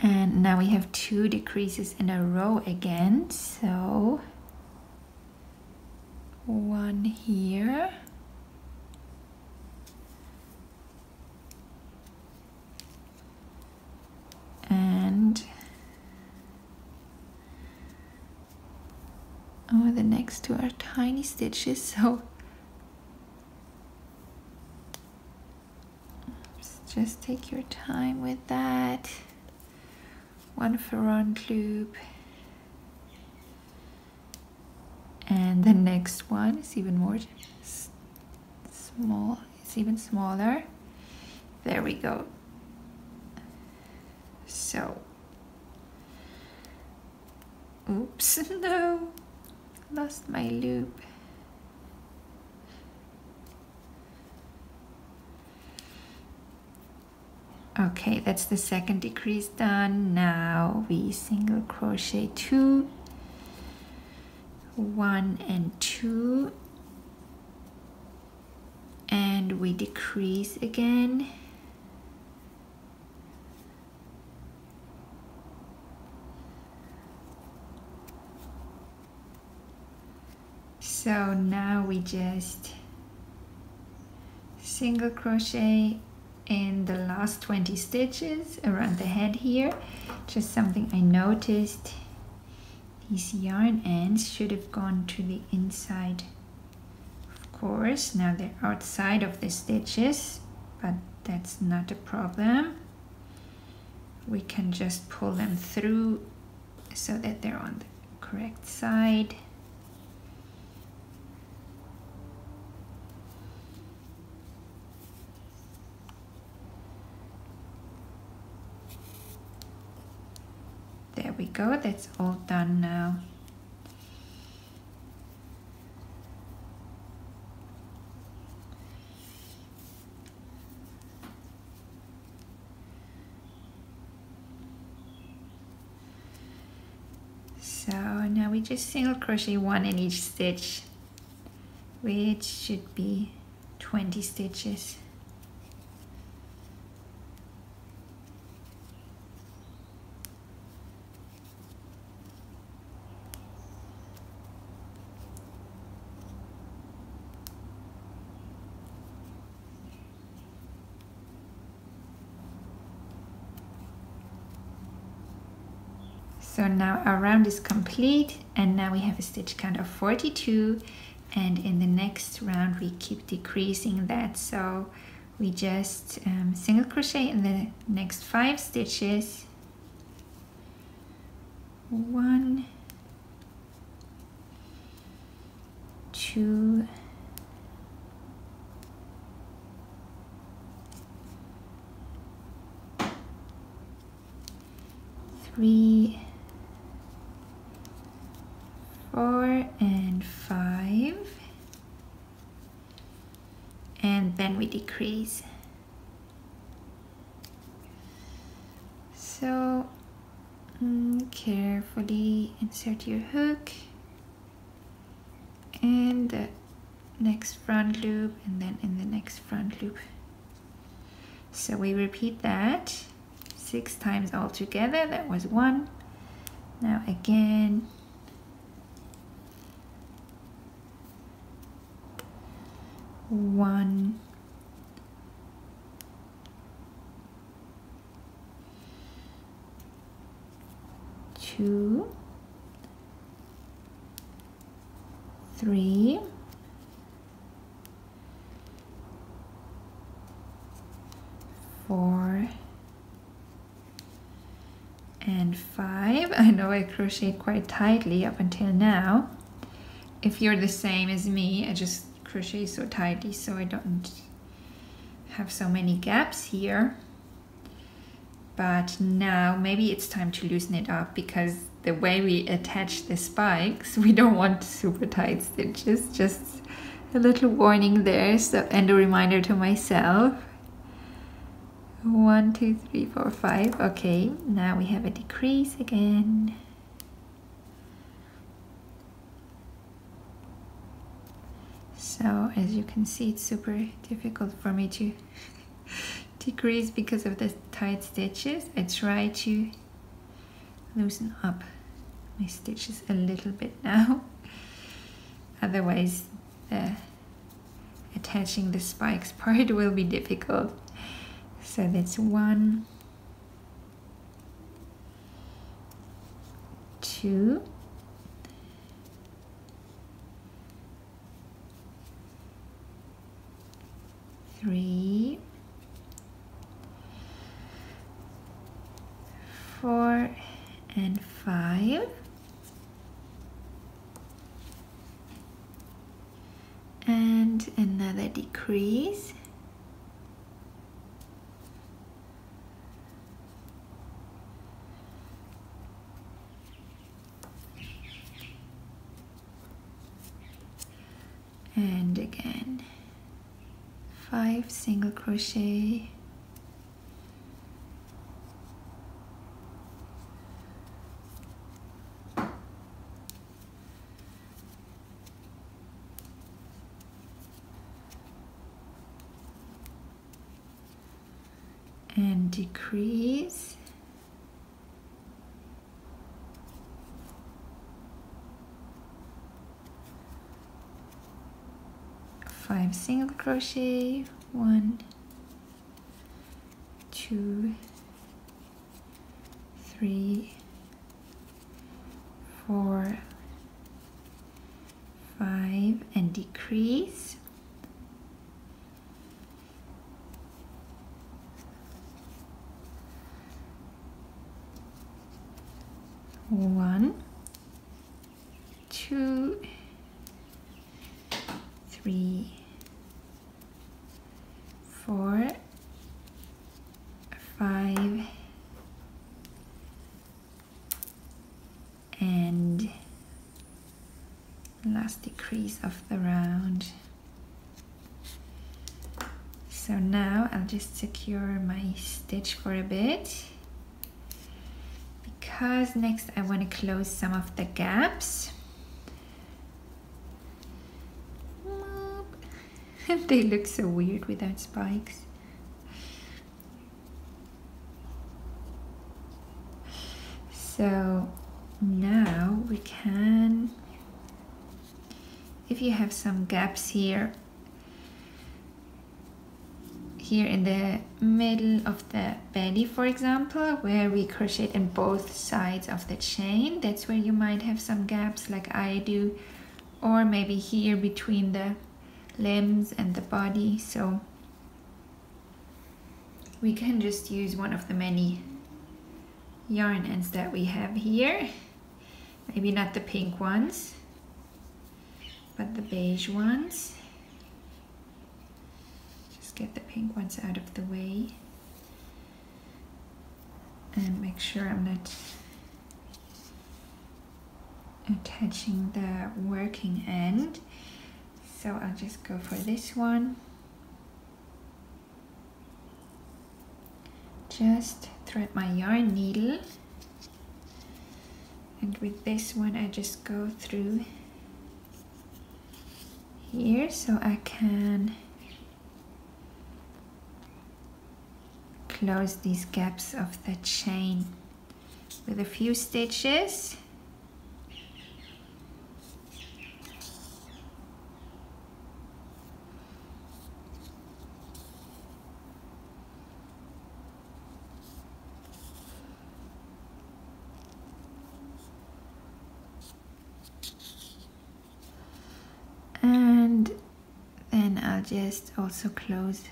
And now we have 2 decreases in a row again, so 1 here, 2 are tiny stitches, so just take your time with that. 1 front loop, and the next one is even more small, it's even smaller. There we go. So oops, no, lost my loop. Okay, that's the second decrease done. Now we single crochet 2, 1 and 2, and we decrease again. So now we just single crochet in the last 20 stitches around the head here. Just something I noticed, these yarn ends should have gone to the inside, of course. Now they're outside of the stitches, but that's not a problem. We can just pull them through so that they're on the correct side. We go, that's all done now. So now we just single crochet one in each stitch, which should be 20 stitches. So now our round is complete, and now we have a stitch count of 42, and in the next round we keep decreasing that, so we just single crochet in the next 5 stitches. 1, 2, 3, 4 and 5, and then we decrease. So carefully insert your hook and the next front loop, and then in the next front loop. So we repeat that 6 times all together. That was 1. Now again, one, two, three, four, and 5. I know I crocheted quite tightly up until now. If you're the same as me, I just crochet so tightly, so I don't have so many gaps here. But now maybe it's time to loosen it up, because the way we attach the spikes, we don't want super tight stitches. Just a little warning there, so, and a reminder to myself. 1, 2, 3, 4, 5. Okay, now we have a decrease again. So as you can see, it's super difficult for me to decrease because of the tight stitches. I try to loosen up my stitches a little bit now, otherwise attaching the spikes part will be difficult. So that's 1, 2, 3, 4 and 5, and another decrease. And again, 5 single crochet, and decrease. Single crochet, 1, 2, 3, 4, 5, and decrease. One, 2, 3. 4, 5, and last decrease of the round. So now I'll just secure my stitch for a bit, because next I want to close some of the gaps. They look so weird without spikes. So now we can, if you have some gaps here in the middle of the belly, for example, where we crochet in both sides of the chain, that's where you might have some gaps like I do, or maybe here between the limbs and the body. So we can just use one of the many yarn ends that we have here, maybe not the pink ones but the beige ones. Just get the pink ones out of the way and make sure I'm not attaching the working end. So I'll just go for this one, just thread my yarn needle, and with this one I just go through here so I can close these gaps of the chain with a few stitches. Just also close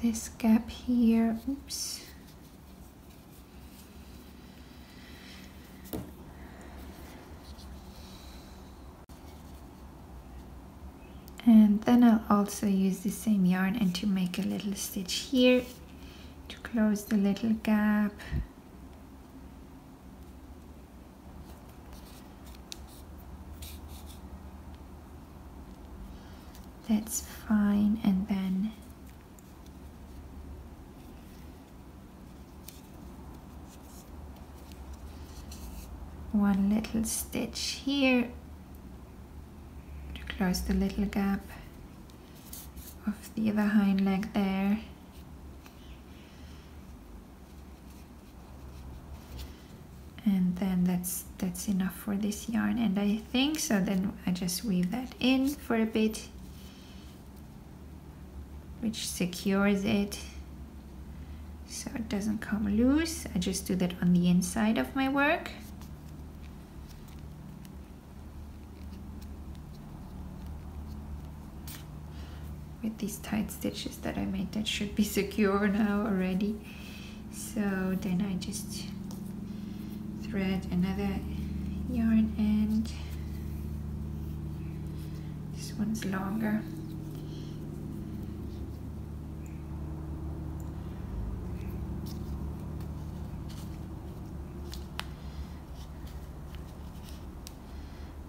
this gap here. Oops. And then I'll also use the same yarn and to make a little stitch here. Close the little gap. That's fine. And then one little stitch here to close the little gap of the other hind leg there. And then that's enough for this yarn, and I think so. Then I just weave that in for a bit, which secures it so it doesn't come loose. I just do that on the inside of my work. With these tight stitches that I made, that should be secure now already. So then I just thread another yarn end. This one's longer.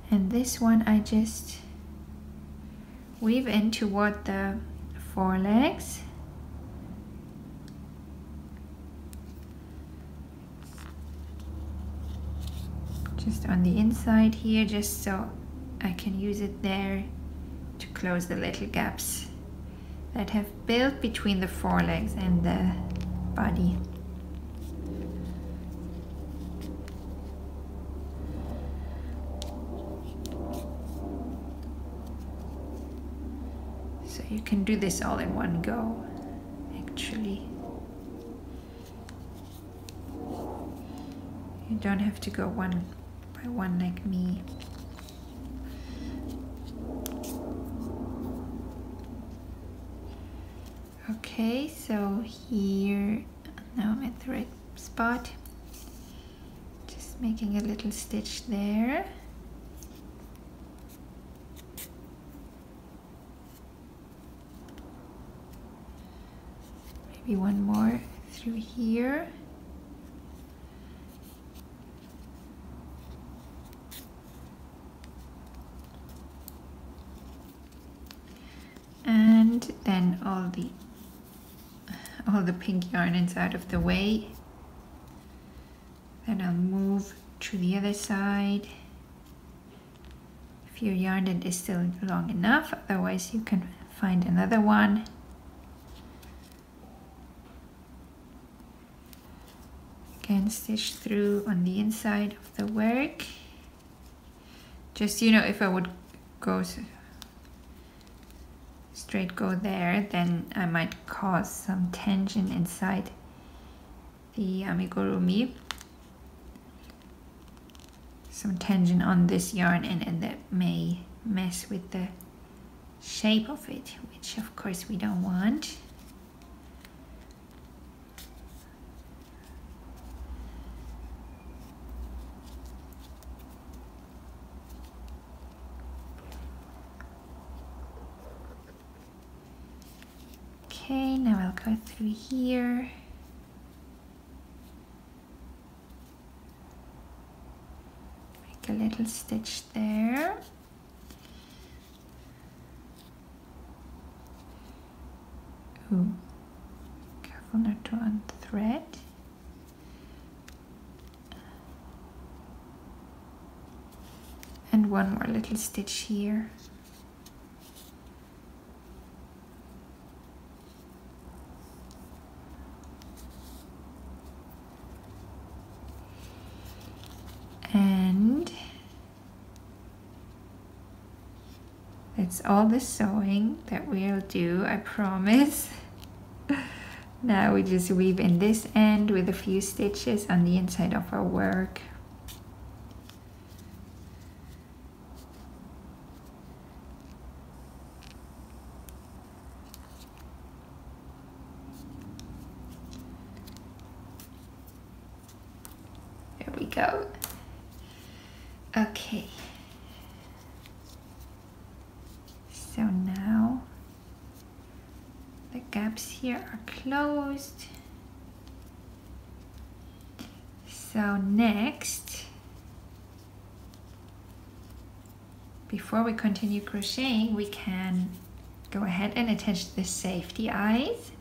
And this one I just weave in toward the forelegs. Just on the inside here, just so I can use it there to close the little gaps that have built between the forelegs and the body. So you can do this all in one go, actually. You don't have to go one one like me. Okay, so here now I'm at the right spot, just making a little stitch there. Maybe one more through here. and then all the pink yarn is out of the way. Then I'll move to the other side if your yarn that is still long enough, otherwise you can find another one. Again, stitch through on the inside of the work. Just, you know, if I would go straight go there, then I might cause some tension inside the amigurumi, some tension on this yarn, and that may mess with the shape of it, which of course we don't want. Okay, now I'll go through here. Make a little stitch there. Ooh, careful not to unthread. And one more little stitch here. And that's all the sewing that we'll do, I promise. Now we just weave in this end with a few stitches on the inside of our work. There we go. Okay, so now the gaps here are closed. So next, before we continue crocheting, we can go ahead and attach the safety eyes.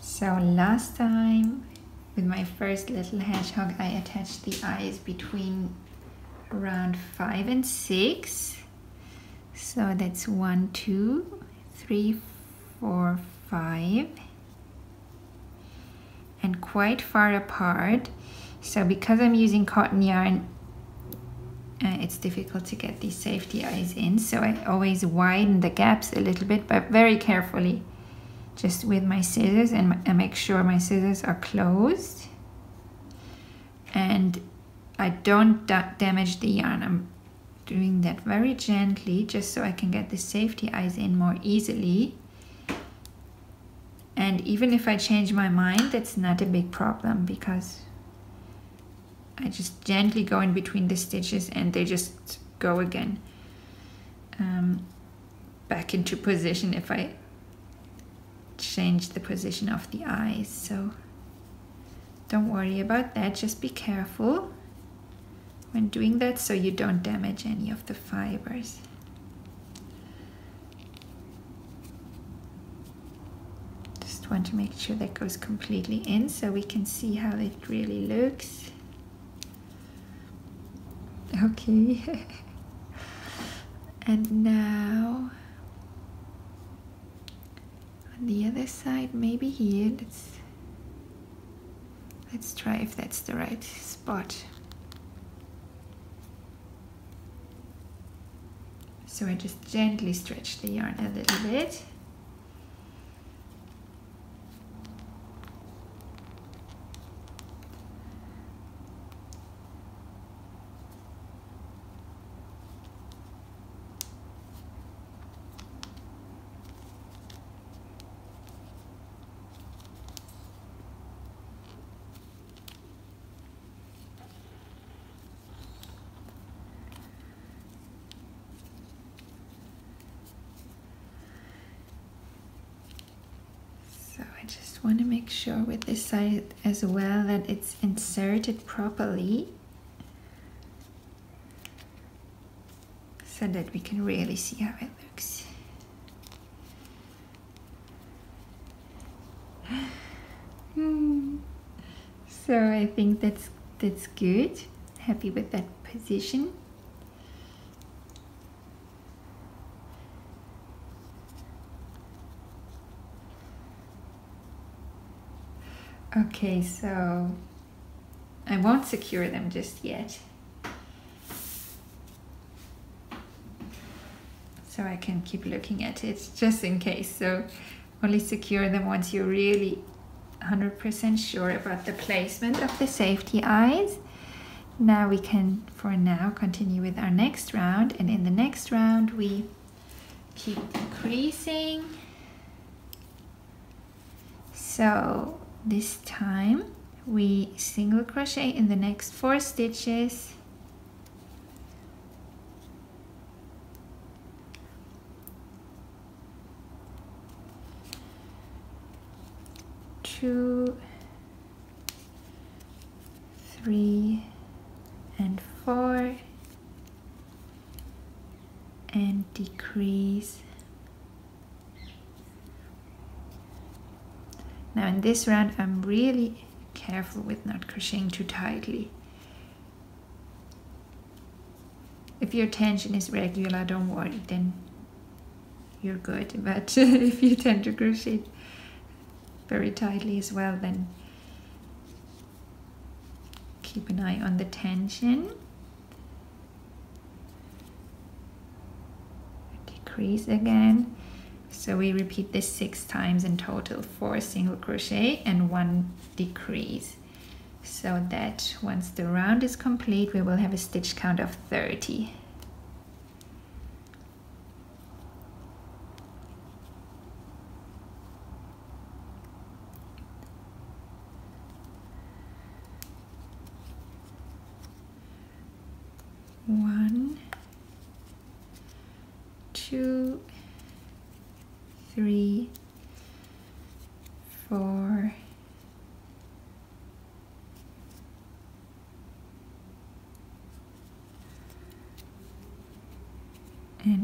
So last time, with my first little hedgehog, I attached the eyes between around 5 and 6. So that's 1, 2, 3, 4, 5. And quite far apart. So because I'm using cotton yarn, it's difficult to get these safety eyes in. So I always widen the gaps a little bit, but very carefully. Just with my scissors, and make sure my scissors are closed and I don't damage the yarn. I'm doing that very gently just so I can get the safety eyes in more easily. And even if I change my mind, that's not a big problem because I just gently go in between the stitches and they just go again back into position if I change the position of the eyes. So don't worry about that, just be careful when doing that so you don't damage any of the fibers. Just want to make sure that goes completely in so we can see how it really looks. Okay. And now the other side, maybe here. Let's try if that's the right spot. So I just gently stretch the yarn a little bit. Just want to make sure with this side as well that it's inserted properly so that we can really see how it looks. So I think that's good. Happy with that position. Okay, so I won't secure them just yet. So I can keep looking at it just in case. So only secure them once you're really 100% sure about the placement of the safety eyes. Now we can, for now, continue with our next round. And in the next round, we keep creasing. So this time we single crochet in the next 4 stitches. Two, 3, and 4, and decrease. Now in this round I'm really careful with not crocheting too tightly. If your tension is regular, don't worry, then you're good. But if you tend to crochet very tightly as well, then keep an eye on the tension. Decrease again. So we repeat this 6 times in total, 4 single crochet and 1 decrease, so that once the round is complete we will have a stitch count of 30.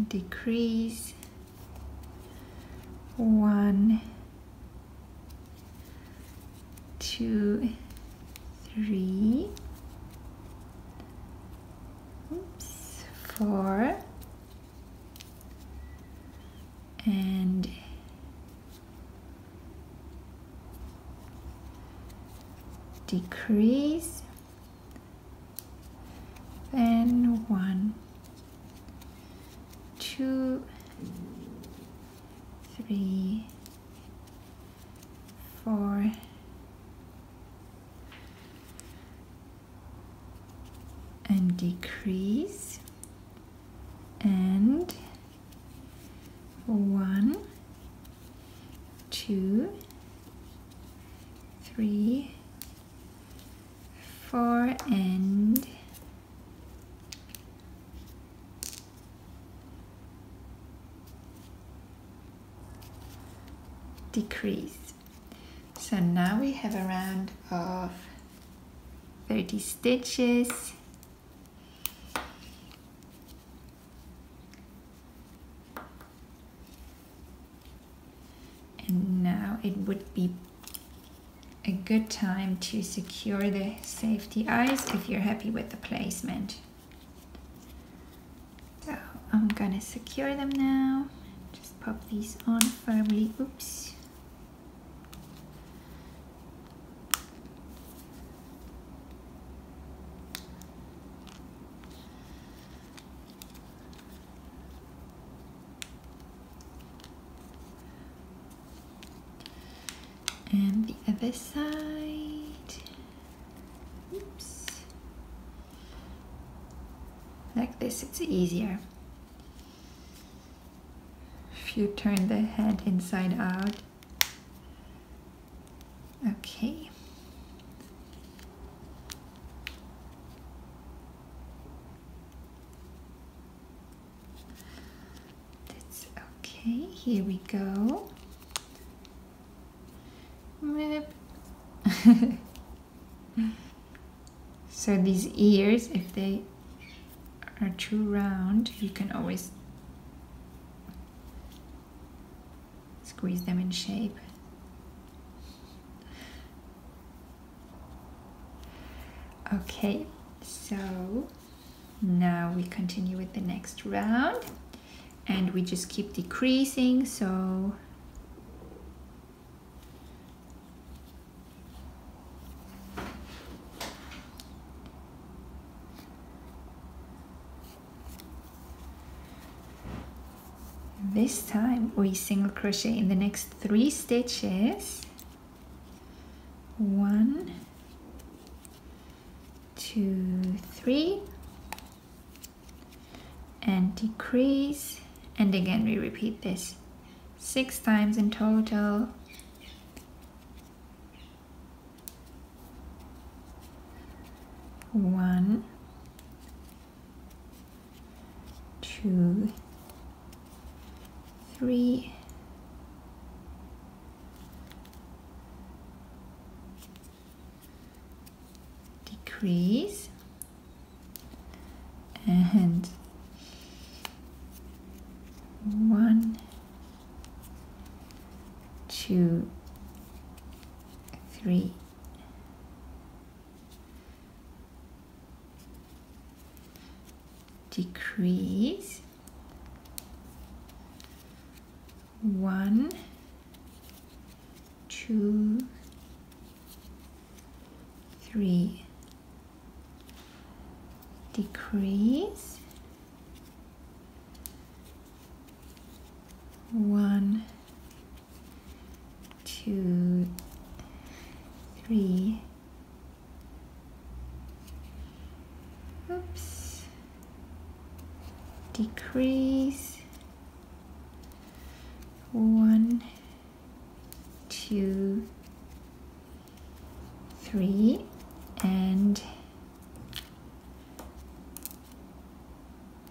Decrease. 1, 2, 3, oops, 4, and 1, 2, 3, 4, and decrease, and 1, 2, 3, 4, and decrease. So now we have a round of 30 stitches. And now it would be a good time to secure the safety eyes if you're happy with the placement. So I'm gonna secure them now. Just pop these on firmly. Oops. And the other side, oops, like this, it's easier. If you turn the head inside out, okay. That's okay, here we go. So these ears, if they are too round, you can always squeeze them in shape. Okay, so now we continue with the next round and we just keep decreasing. So this time we single crochet in the next 3 stitches. 1, 2, 3 and decrease, and again we repeat this 6 times in total. One, two, 3 decrease and 1, 2, 3 decrease. 1, 2, 3 decrease. 1, 2, 3 oops decrease. 1, 2, 3 and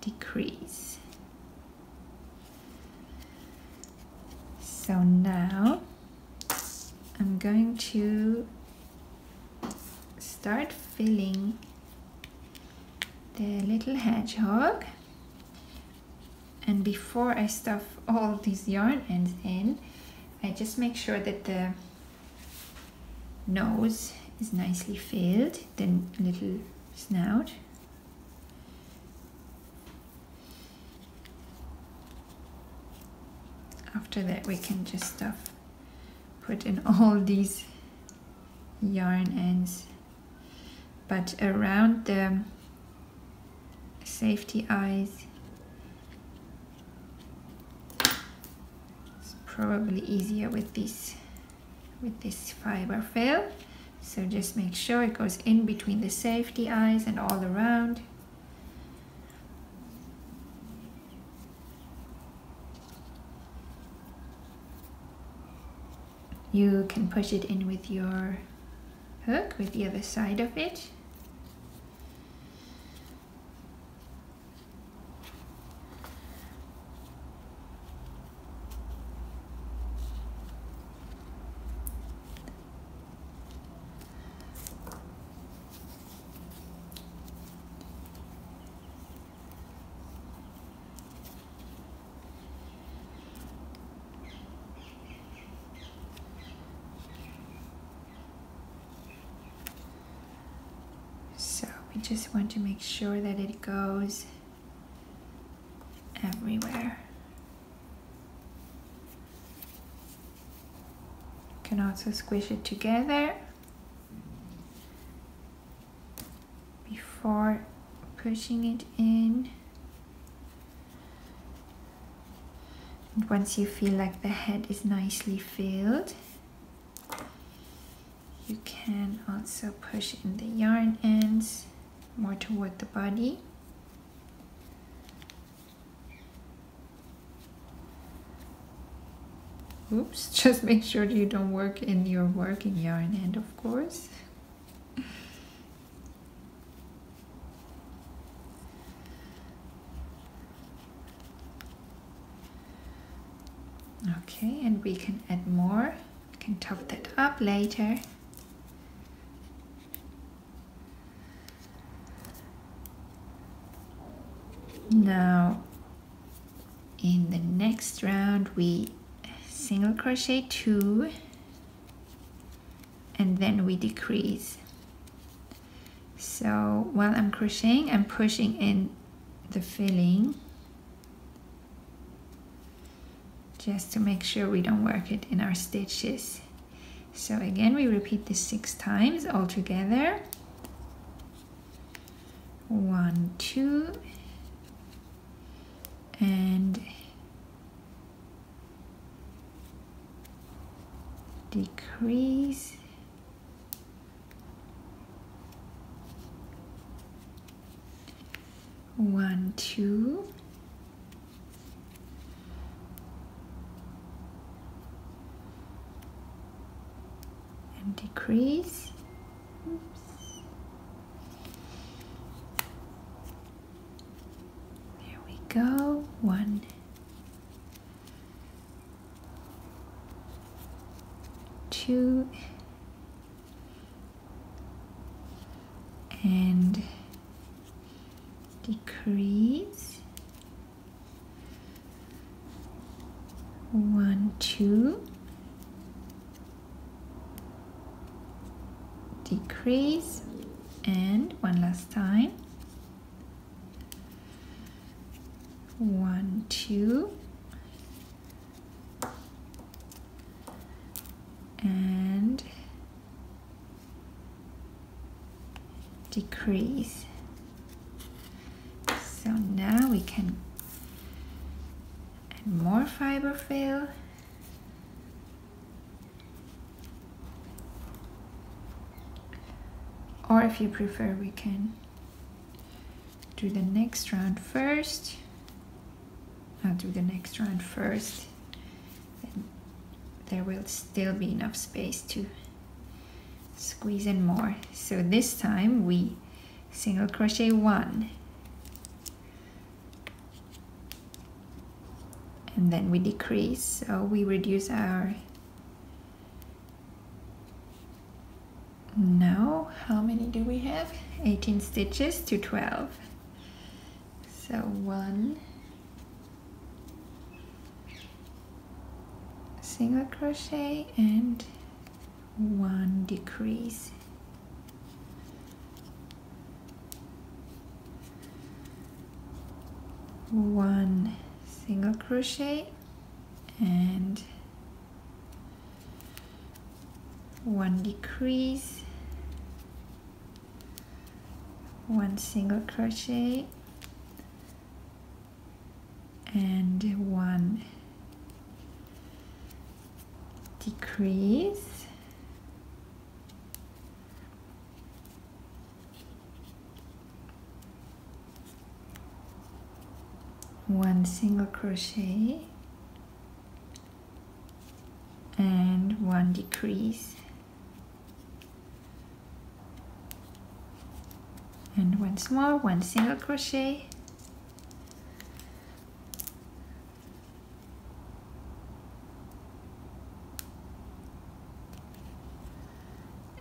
decrease. So now I'm going to start filling the little hedgehog. And before I stuff all these yarn ends in, I just make sure that the nose is nicely filled, the little snout. After that we can just stuff, put in all these yarn ends, but around the safety eyes probably easier with this fiber fill. So just make sure it goes in between the safety eyes and all around. You can push it in with your hook, with the other side of it. Just want to make sure that it goes everywhere. You can also squish it together before pushing it in. And once you feel like the head is nicely filled, you can also push in the yarn ends more toward the body. Oops, just make sure you don't work in your working yarn end, of course. Okay, and we can add more. We can top that up later. Now, in the next round, we single crochet 2 and then we decrease. So So while I'm crocheting, I'm pushing in the filling just to make sure we don't work it in our stitches. So again, we repeat this 6 times all together. 1, 2, and decrease. One, two, and decrease. Oops. There we go. 1. Two, and decrease. 1, 2, decrease, and one last time. 1, 2, and decrease. So now we can add more fiber fill. Or if you prefer, we can do the next round first. I'll do the next round first. There will still be enough space to squeeze in more. So this time we single crochet 1 and then we decrease, so we reduce our, now how many do we have, 18 stitches to 12. So 1 single crochet and 1 decrease. One single crochet and 1 decrease. 1 single crochet and 1 decrease. 1 single crochet and 1 decrease, and once more 1 single crochet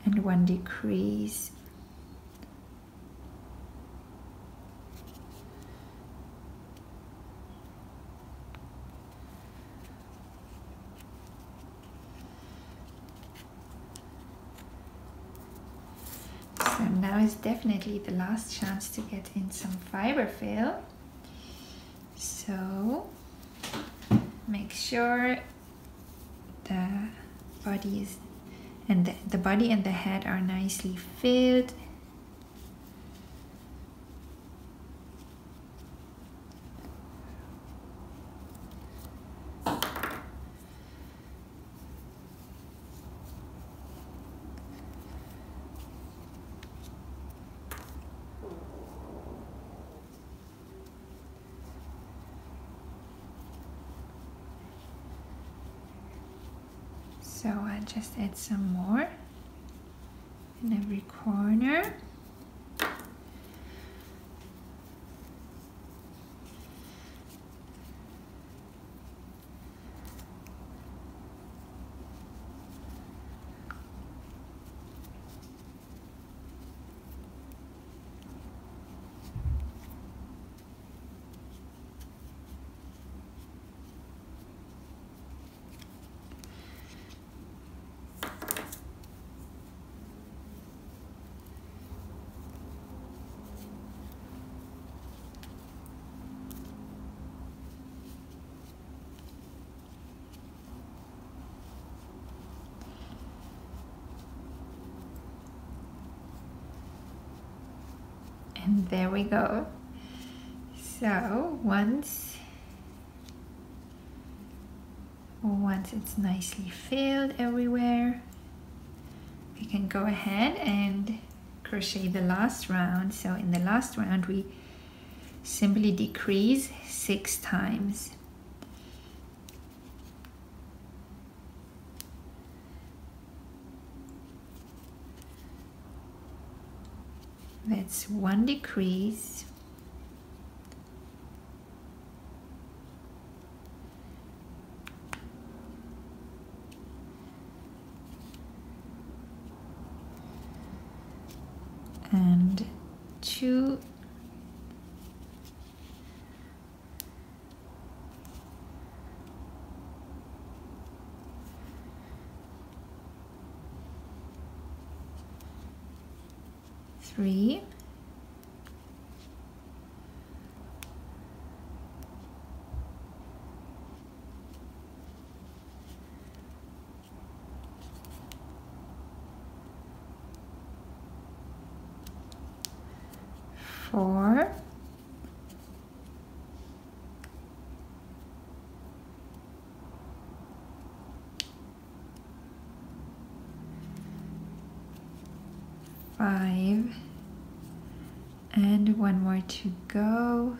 and 1 decrease. 1 is definitely the last chance to get in some fiber fill, so make sure the body is, and the body and the head are nicely filled. So I'll just add some more in every corner. and there we go. So once it's nicely filled everywhere, we can go ahead and crochet the last round. So in the last round we simply decrease 6 times. That's 1 decrease, 2, three, 4, 5, and 1 more to go.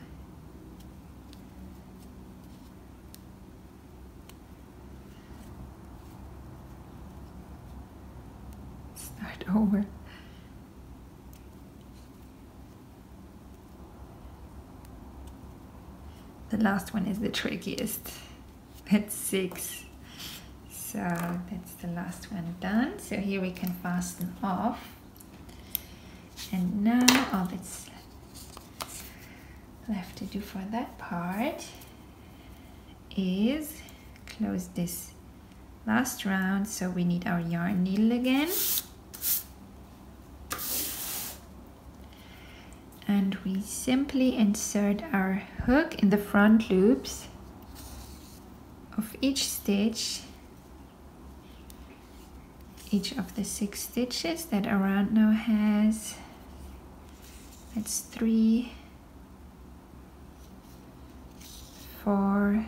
1 is the trickiest. That's 6. So that's the last one done. So here we can fasten off, and now all that's left to do for that part is close this last round. So we need our yarn needle again, and we simply insert our hook in the front loops of each stitch, each of the 6 stitches that our round now has. That's 3, 4,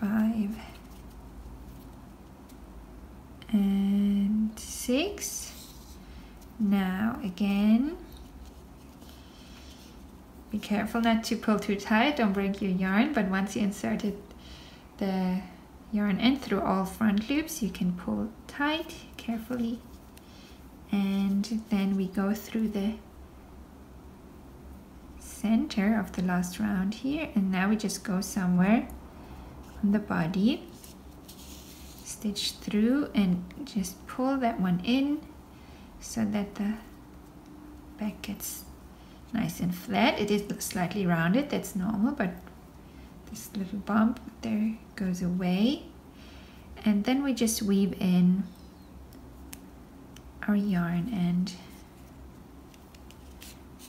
5, and 6. Now again, be careful not to pull too tight, don't break your yarn, but once you inserted the yarn end through all front loops, you can pull tight carefully, and then we go through the center of the last round here, and now we just go somewhere on the body, stitch through, and just pull that one in so that the back gets nice and flat. It is slightly rounded, that's normal, but this little bump there goes away. And then we just weave in our yarn end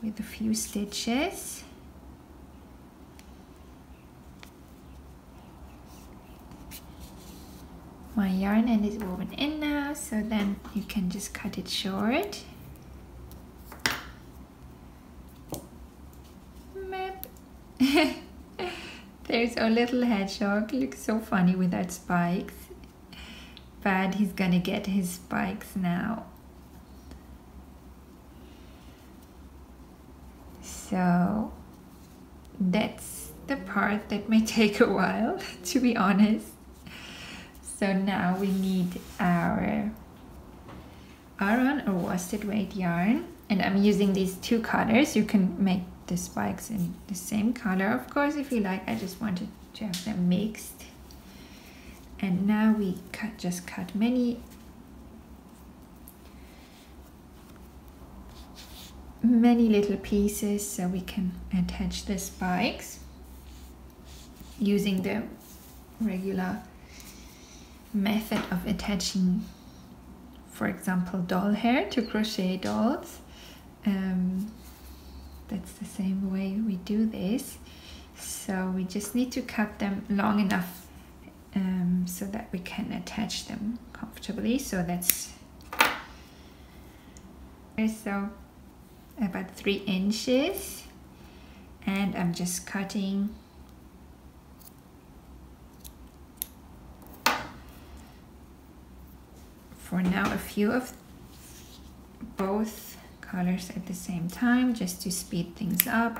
with a few stitches. My yarn end is woven in now, so then you can just cut it short. There's our little hedgehog, looks so funny without spikes, but he's gonna get his spikes now. So that's the part that may take a while, to be honest. So now we need our Aran or worsted weight yarn, and I'm using these 2 colors. You can make the spikes in the same color, of course, if you like. I just wanted to have them mixed. And now we just cut many little pieces so we can attach the spikes using the regular method of attaching, for example, doll hair to crochet dolls. That's the same way we do this. So we just need to cut them long enough so that we can attach them comfortably. So that's so about 3 inches, and I'm just cutting for now a few of both colors at the same time just to speed things up.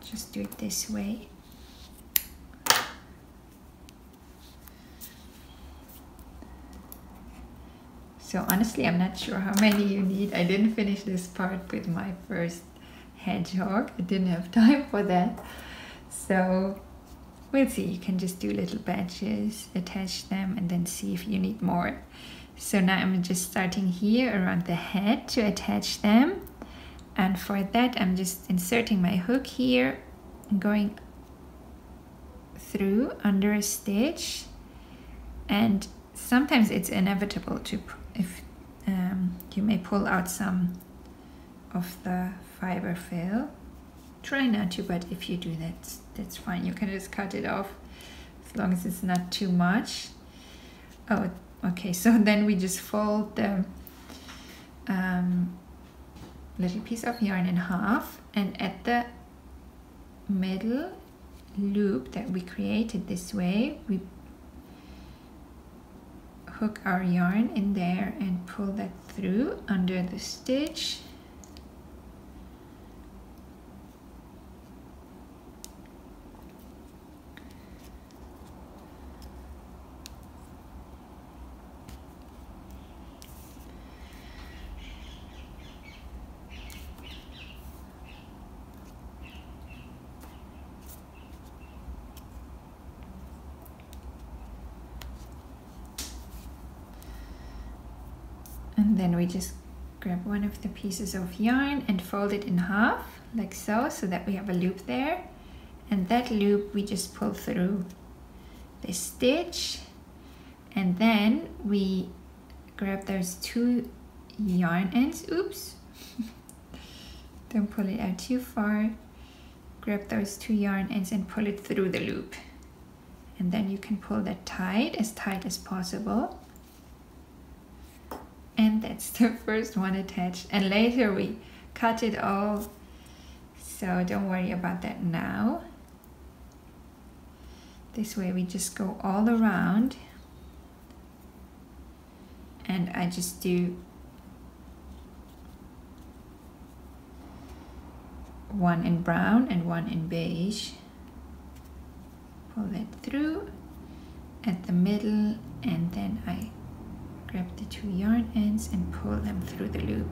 Just do it this way. So honestly, I'm not sure how many you need. I didn't finish this part with my first hedgehog. I didn't have time for that. So we'll see. You can just do little batches, attach them, and then see if you need more. So now I'm just starting here around the head to attach them. And for that, I'm just inserting my hook here and going through under a stitch. And sometimes it's inevitable to you may pull out some of the fiber fill. Try not to, but if you do that, that's fine. You can just cut it off as long as it's not too much. Oh, okay, so then we just fold the little piece of yarn in half, and at the middle loop that we created this way, we hook our yarn in there and pull that through under the stitch. And then we just grab one of the pieces of yarn and fold it in half like so, so that we have a loop there, and that loop we just pull through the stitch, and then we grab those two yarn ends, oops, don't pull it out too far, grab those two yarn ends and pull it through the loop, and then you can pull that tight as possible. And that's the first one attached, and later we cut it all, so don't worry about that now. This way we just go all around, and I just do one in brown and one in beige. Pull that through at the middle, and then I grab the two yarn ends and pull them through the loop,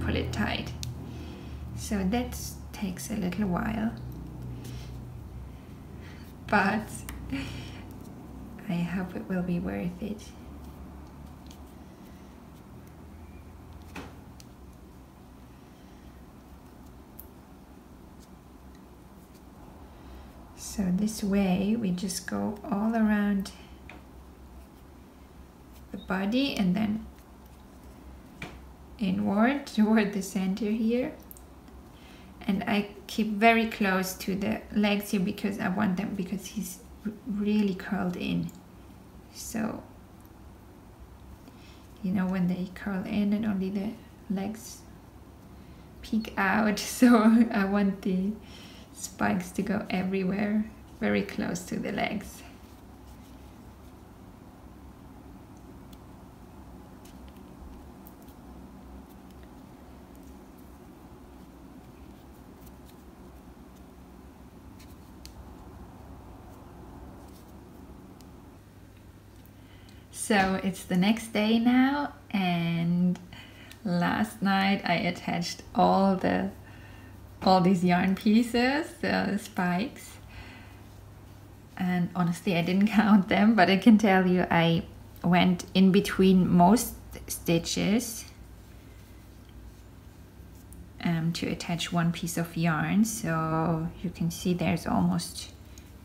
pull it tight. So that takes a little while, but I hope it will be worth it. So this way we just go all around the body and then inward toward the center here, and I keep very close to the legs here because I want them, because he's really curled in, so you know when they curl in and only the legs peek out, so I want the spikes to go everywhere, very close to the legs. So it's the next day now, and last night I attached all these yarn pieces, the spikes, and honestly I didn't count them, but I can tell you I went in between most stitches to attach one piece of yarn, so you can see there's almost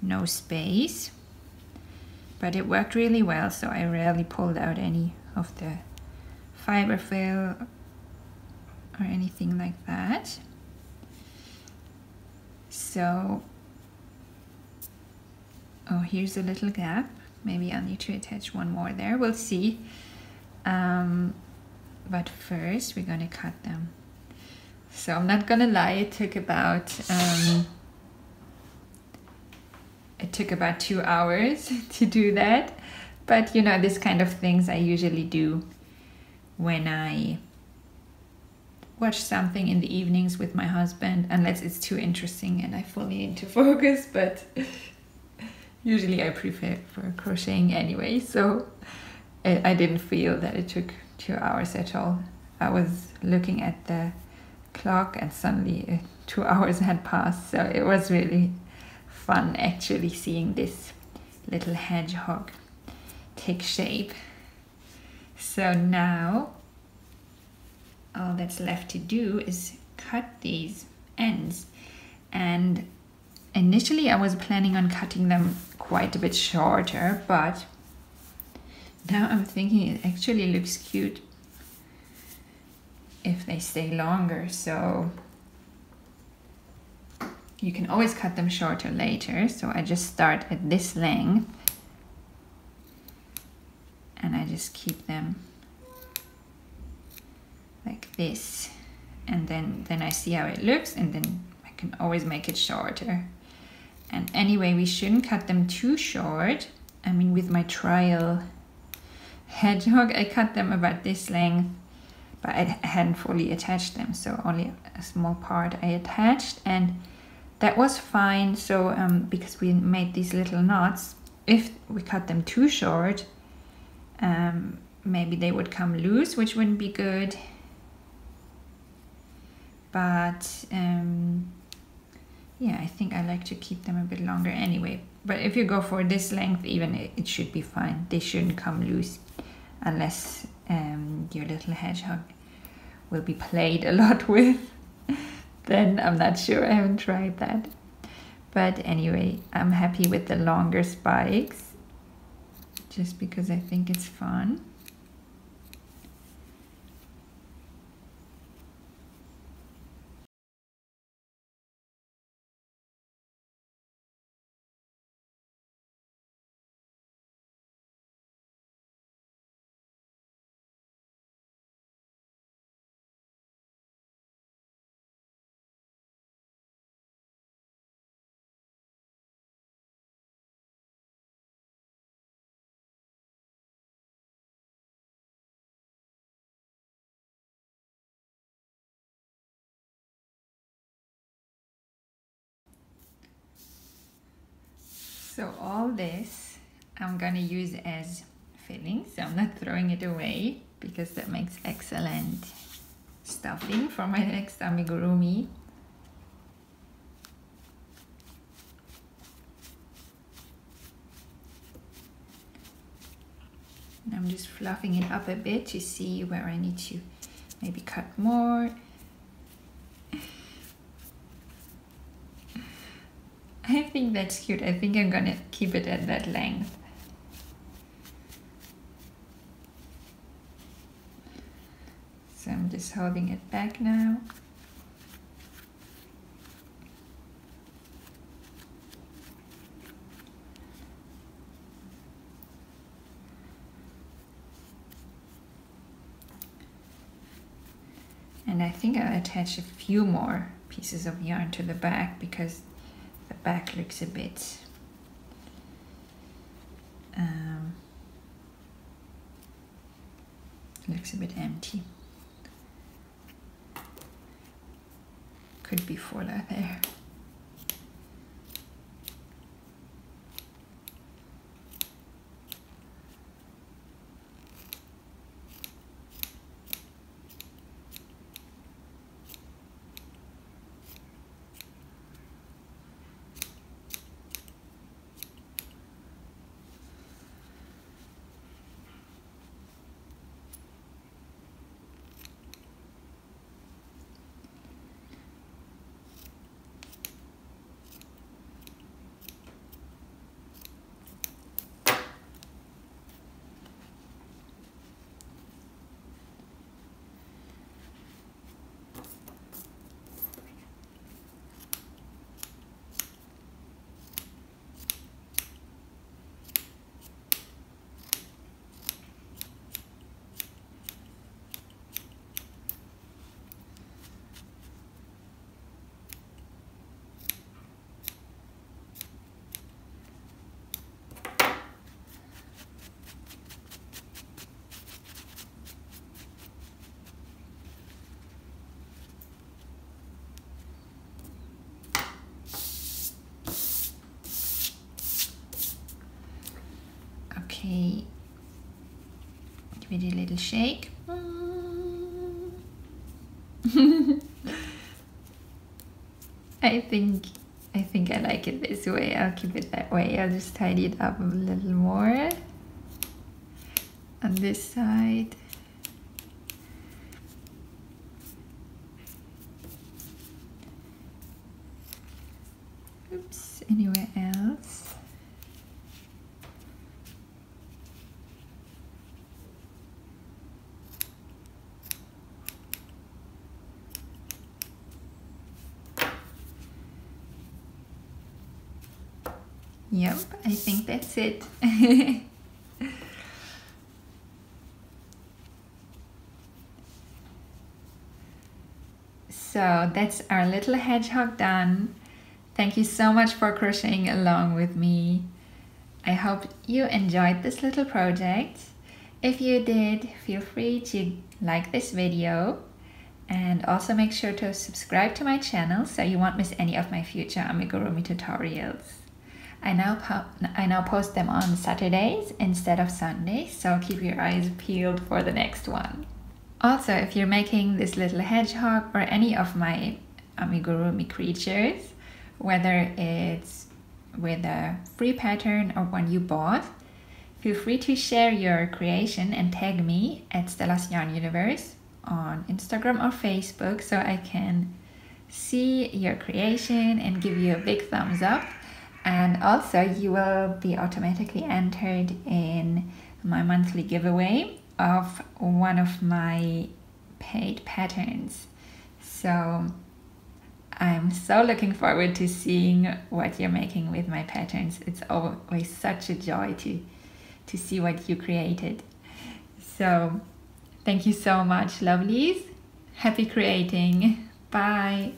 no space. But it worked really well, so I rarely pulled out any of the fiber fill or anything like that. So, oh, here's a little gap. Maybe I'll need to attach one more there, we'll see. But first we're gonna cut them. So I'm not gonna lie, it took about 2 hours to do that. But you know, this kind of things I usually do when I watch something in the evenings with my husband, unless it's too interesting and I fall into focus, but usually I prefer for crocheting anyway. So I didn't feel that it took 2 hours at all. I was looking at the clock and suddenly 2 hours had passed, so it was really fun actually seeing this little hedgehog take shape. So now all that's left to do is cut these ends, and initially I was planning on cutting them quite a bit shorter, but now I'm thinking it actually looks cute if they stay longer. So you can always cut them shorter later, so I just start at this length and I just keep them like this, and then I see how it looks, and then I can always make it shorter. And anyway, we shouldn't cut them too short. I mean, with my trial hedgehog I cut them about this length, but I hadn't fully attached them, so only a small part I attached, and that was fine. So because we made these little knots, if we cut them too short, maybe they would come loose, which wouldn't be good. But yeah, I think I like to keep them a bit longer anyway. But if you go for this length, even it should be fine. They shouldn't come loose, unless your little hedgehog will be played a lot with. Then I'm not sure, I haven't tried that. But anyway, I'm happy with the longer spikes, just because I think it's fun. So all this I'm gonna use as filling, so I'm not throwing it away, because that makes excellent stuffing for my next amigurumi. And I'm just fluffing it up a bit to see where I need to maybe cut more. I think that's cute. I think I'm gonna keep it at that length. So I'm just holding it back now. And I think I'll attach a few more pieces of yarn to the back, because the back looks a bit empty. Could be fuller there. Give it a little shake. I think I like it this way. I'll keep it that way. I'll just tidy it up a little more. On this side. Oops, anywhere else. Yep, I think that's it. So that's our little hedgehog done. Thank you so much for crocheting along with me. I hope you enjoyed this little project. If you did, feel free to like this video and also make sure to subscribe to my channel so you won't miss any of my future amigurumi tutorials. I now post them on Saturdays instead of Sundays, so keep your eyes peeled for the next one. Also, if you're making this little hedgehog or any of my amigurumi creatures, whether it's with a free pattern or one you bought, feel free to share your creation and tag me at Stella's Yarn Universe on Instagram or Facebook so I can see your creation and give you a big thumbs up. And also you will be automatically entered in my monthly giveaway of one of my paid patterns. So I'm so looking forward to seeing what you're making with my patterns. It's always such a joy to see what you created. So thank you so much, lovelies. Happy creating. Bye.